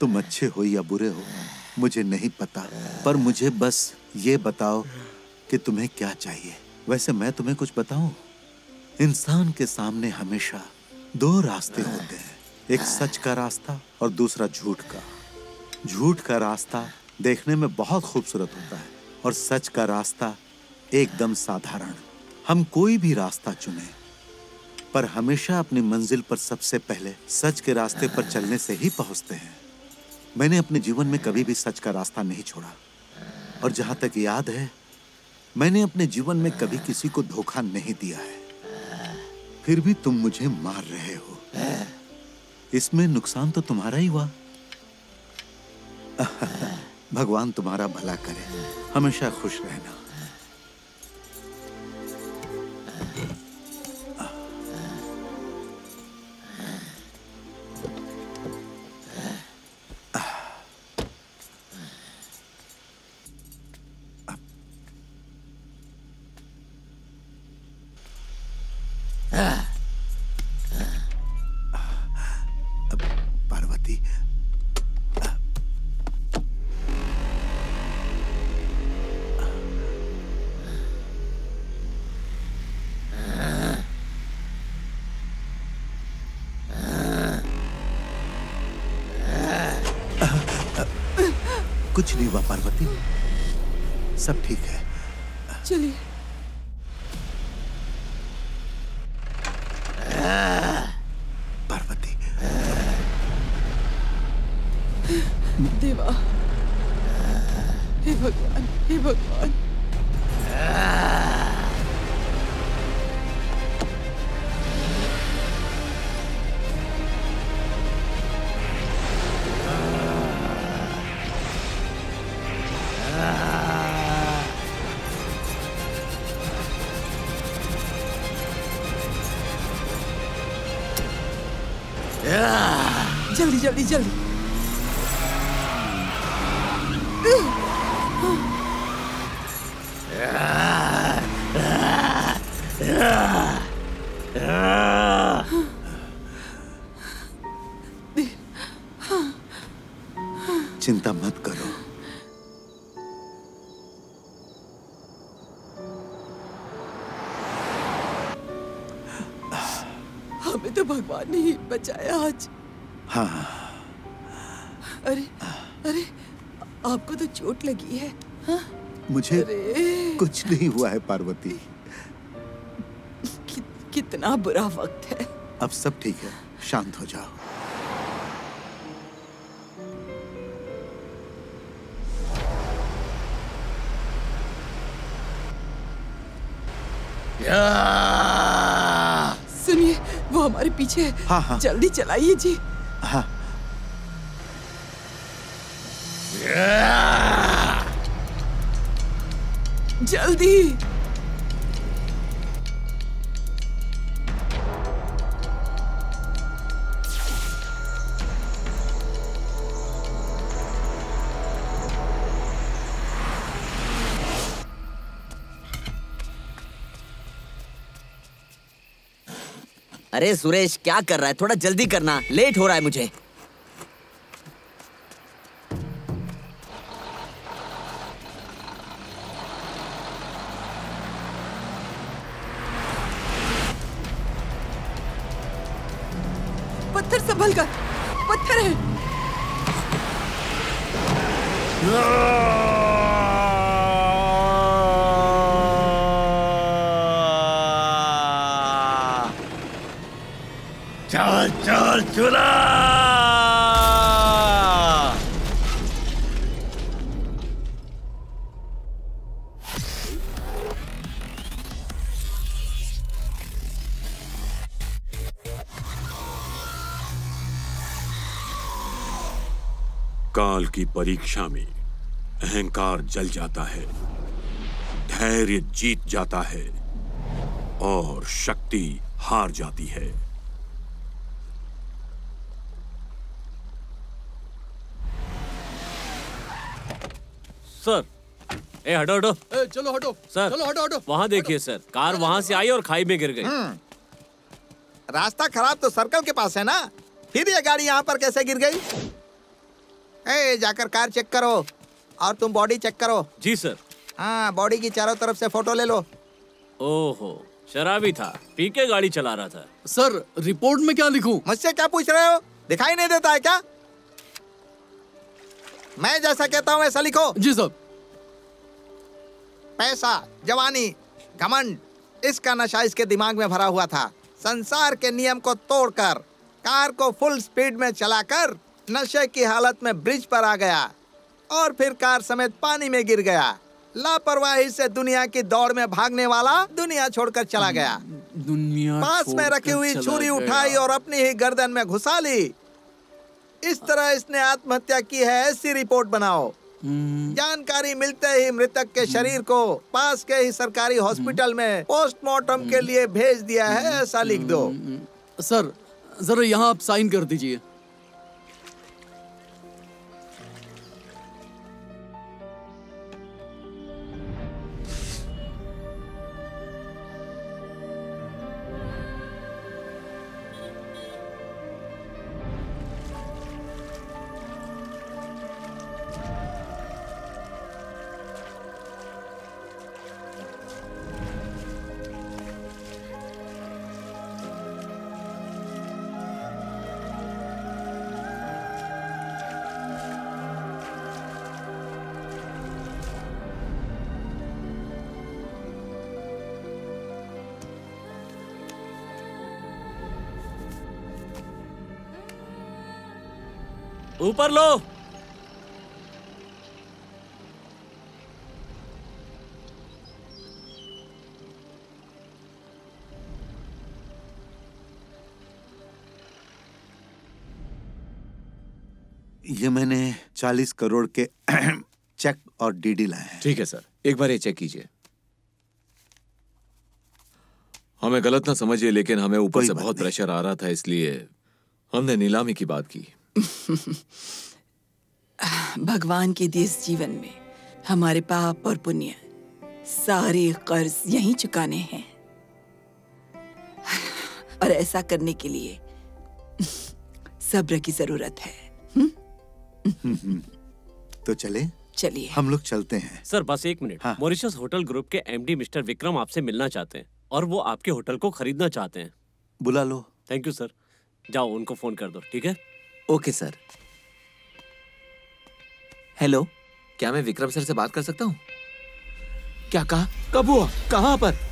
तुम अच्छे हो या बुरे हो मुझे नहीं पता, पर मुझे बस ये बताओ कि तुम्हें क्या चाहिए। वैसे मैं तुम्हें कुछ बताऊं, इंसान के सामने हमेशा दो रास्ते होते हैं, एक सच का रास्ता और दूसरा झूठ का। झूठ का रास्ता देखने में बहुत खूबसूरत होता है और सच का रास्ता एकदम साधारण। हम कोई भी रास्ता चुने पर हमेशा अपनी मंजिल पर सबसे पहले सच के रास्ते पर चलने से ही पहुंचते हैं। मैंने अपने जीवन में कभी भी सच का रास्ता नहीं छोड़ा और जहां तक याद है मैंने अपने जीवन में कभी किसी को धोखा नहीं दिया है। फिर भी तुम मुझे मार रहे हो, इसमें नुकसान तो तुम्हारा ही हुआ। भगवान तुम्हारा भला करे, हमेशा खुश रहना। कुछ नहीं हुआ पार्वती, सब ठीक है, चलिए। पार्वती देवा, हे भगवान, हे भगवान। जल्दी जल्दी चिंता मत करो, हमें तो भगवान ने ही बचाया आज। हाँ अरे अरे आपको तो चोट लगी है। हा? मुझे कुछ नहीं हुआ है पार्वती। कि, कितना बुरा वक्त है। अब सब ठीक है, शांत हो जाओ। सुनिए वो हमारे पीछे है। हाँ, हाँ। जल्दी चलाइए जी। हाँ जल्दी। अरे सुरेश क्या कर रहा है, थोड़ा जल्दी करना, लेट हो रहा है मुझे। काल की परीक्षा में अहंकार जल जाता है, धैर्य जीत जाता है और शक्ति हार जाती है। सर ए हटो हटो, ए चलो हटो सर, चलो हटो हटो। वहां देखिए सर, कार वहां से आई और खाई में गिर गई। रास्ता खराब तो सर्कल के पास है ना, फिर ये गाड़ी यहाँ पर कैसे गिर गई? ए, जाकर कार चेक करो और तुम बॉडी चेक करो। जी सर। हाँ, बॉडी की चारों तरफ से फोटो ले लो। ओहो, शराबी था, पी के गाड़ी चला रहा था। सर, रिपोर्ट में क्या लिखूं? मुझसे क्या पूछ रहे हो? दिखाई नहीं देता है क्या? मैं जैसा कहता हूँ वैसा लिखो। जी सर। पैसा, जवानी, घमंड, इसका नशा इसके दिमाग में भरा हुआ था। संसार के नियम को तोड़कर कार को फुल स्पीड में चलाकर नशे की हालत में ब्रिज पर आ गया और फिर कार समेत पानी में गिर गया। लापरवाही से दुनिया की दौड़ में भागने वाला दुनिया छोड़कर चला गया। दुनिया पास में रखी हुई छुरी उठाई और अपनी ही गर्दन में घुसा ली। इस तरह इसने आत्महत्या की है, ऐसी रिपोर्ट बनाओ। जानकारी मिलते ही मृतक के शरीर को पास के ही सरकारी हॉस्पिटल में पोस्टमार्टम के लिए भेज दिया है, ऐसा लिख दो। सर, जरा यहाँ आप साइन कर दीजिए। ऊपर लो। ये मैंने चालीस करोड़ के चेक और डीडी लाए हैं। ठीक है सर, एक बार ये चेक कीजिए। हमें गलत ना समझिए, लेकिन हमें ऊपर से बहुत प्रेशर आ रहा था, इसलिए हमने नीलामी की बात की। भगवान के दिए इस जीवन में हमारे पाप और पुण्य सारे कर्ज यहीं चुकाने हैं, और ऐसा करने के लिए सब्र की जरूरत है। हुँ? तो चले चलिए, हम लोग चलते हैं। सर बस एक मिनट। हाँ। मॉरिशस होटल ग्रुप के एमडी मिस्टर विक्रम आपसे मिलना चाहते हैं और वो आपके होटल को खरीदना चाहते हैं। बुला लो। Thank you sir. जाओ, उनको फोन कर दो। ठीक है। Okay sir. हेलो, क्या मैं विक्रम सर से बात कर सकता हूँ? क्या कहा? कब हुआ? कहाँ पर?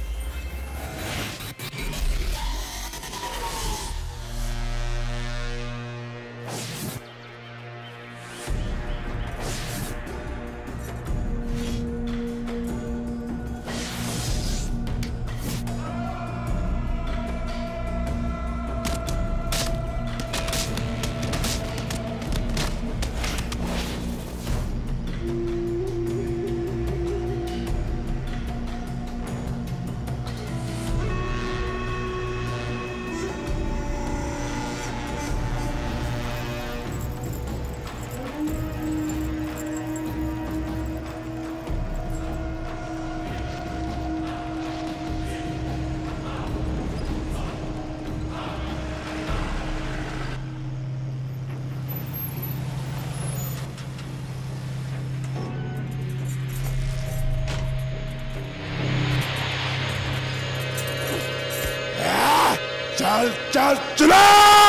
चल चल चला।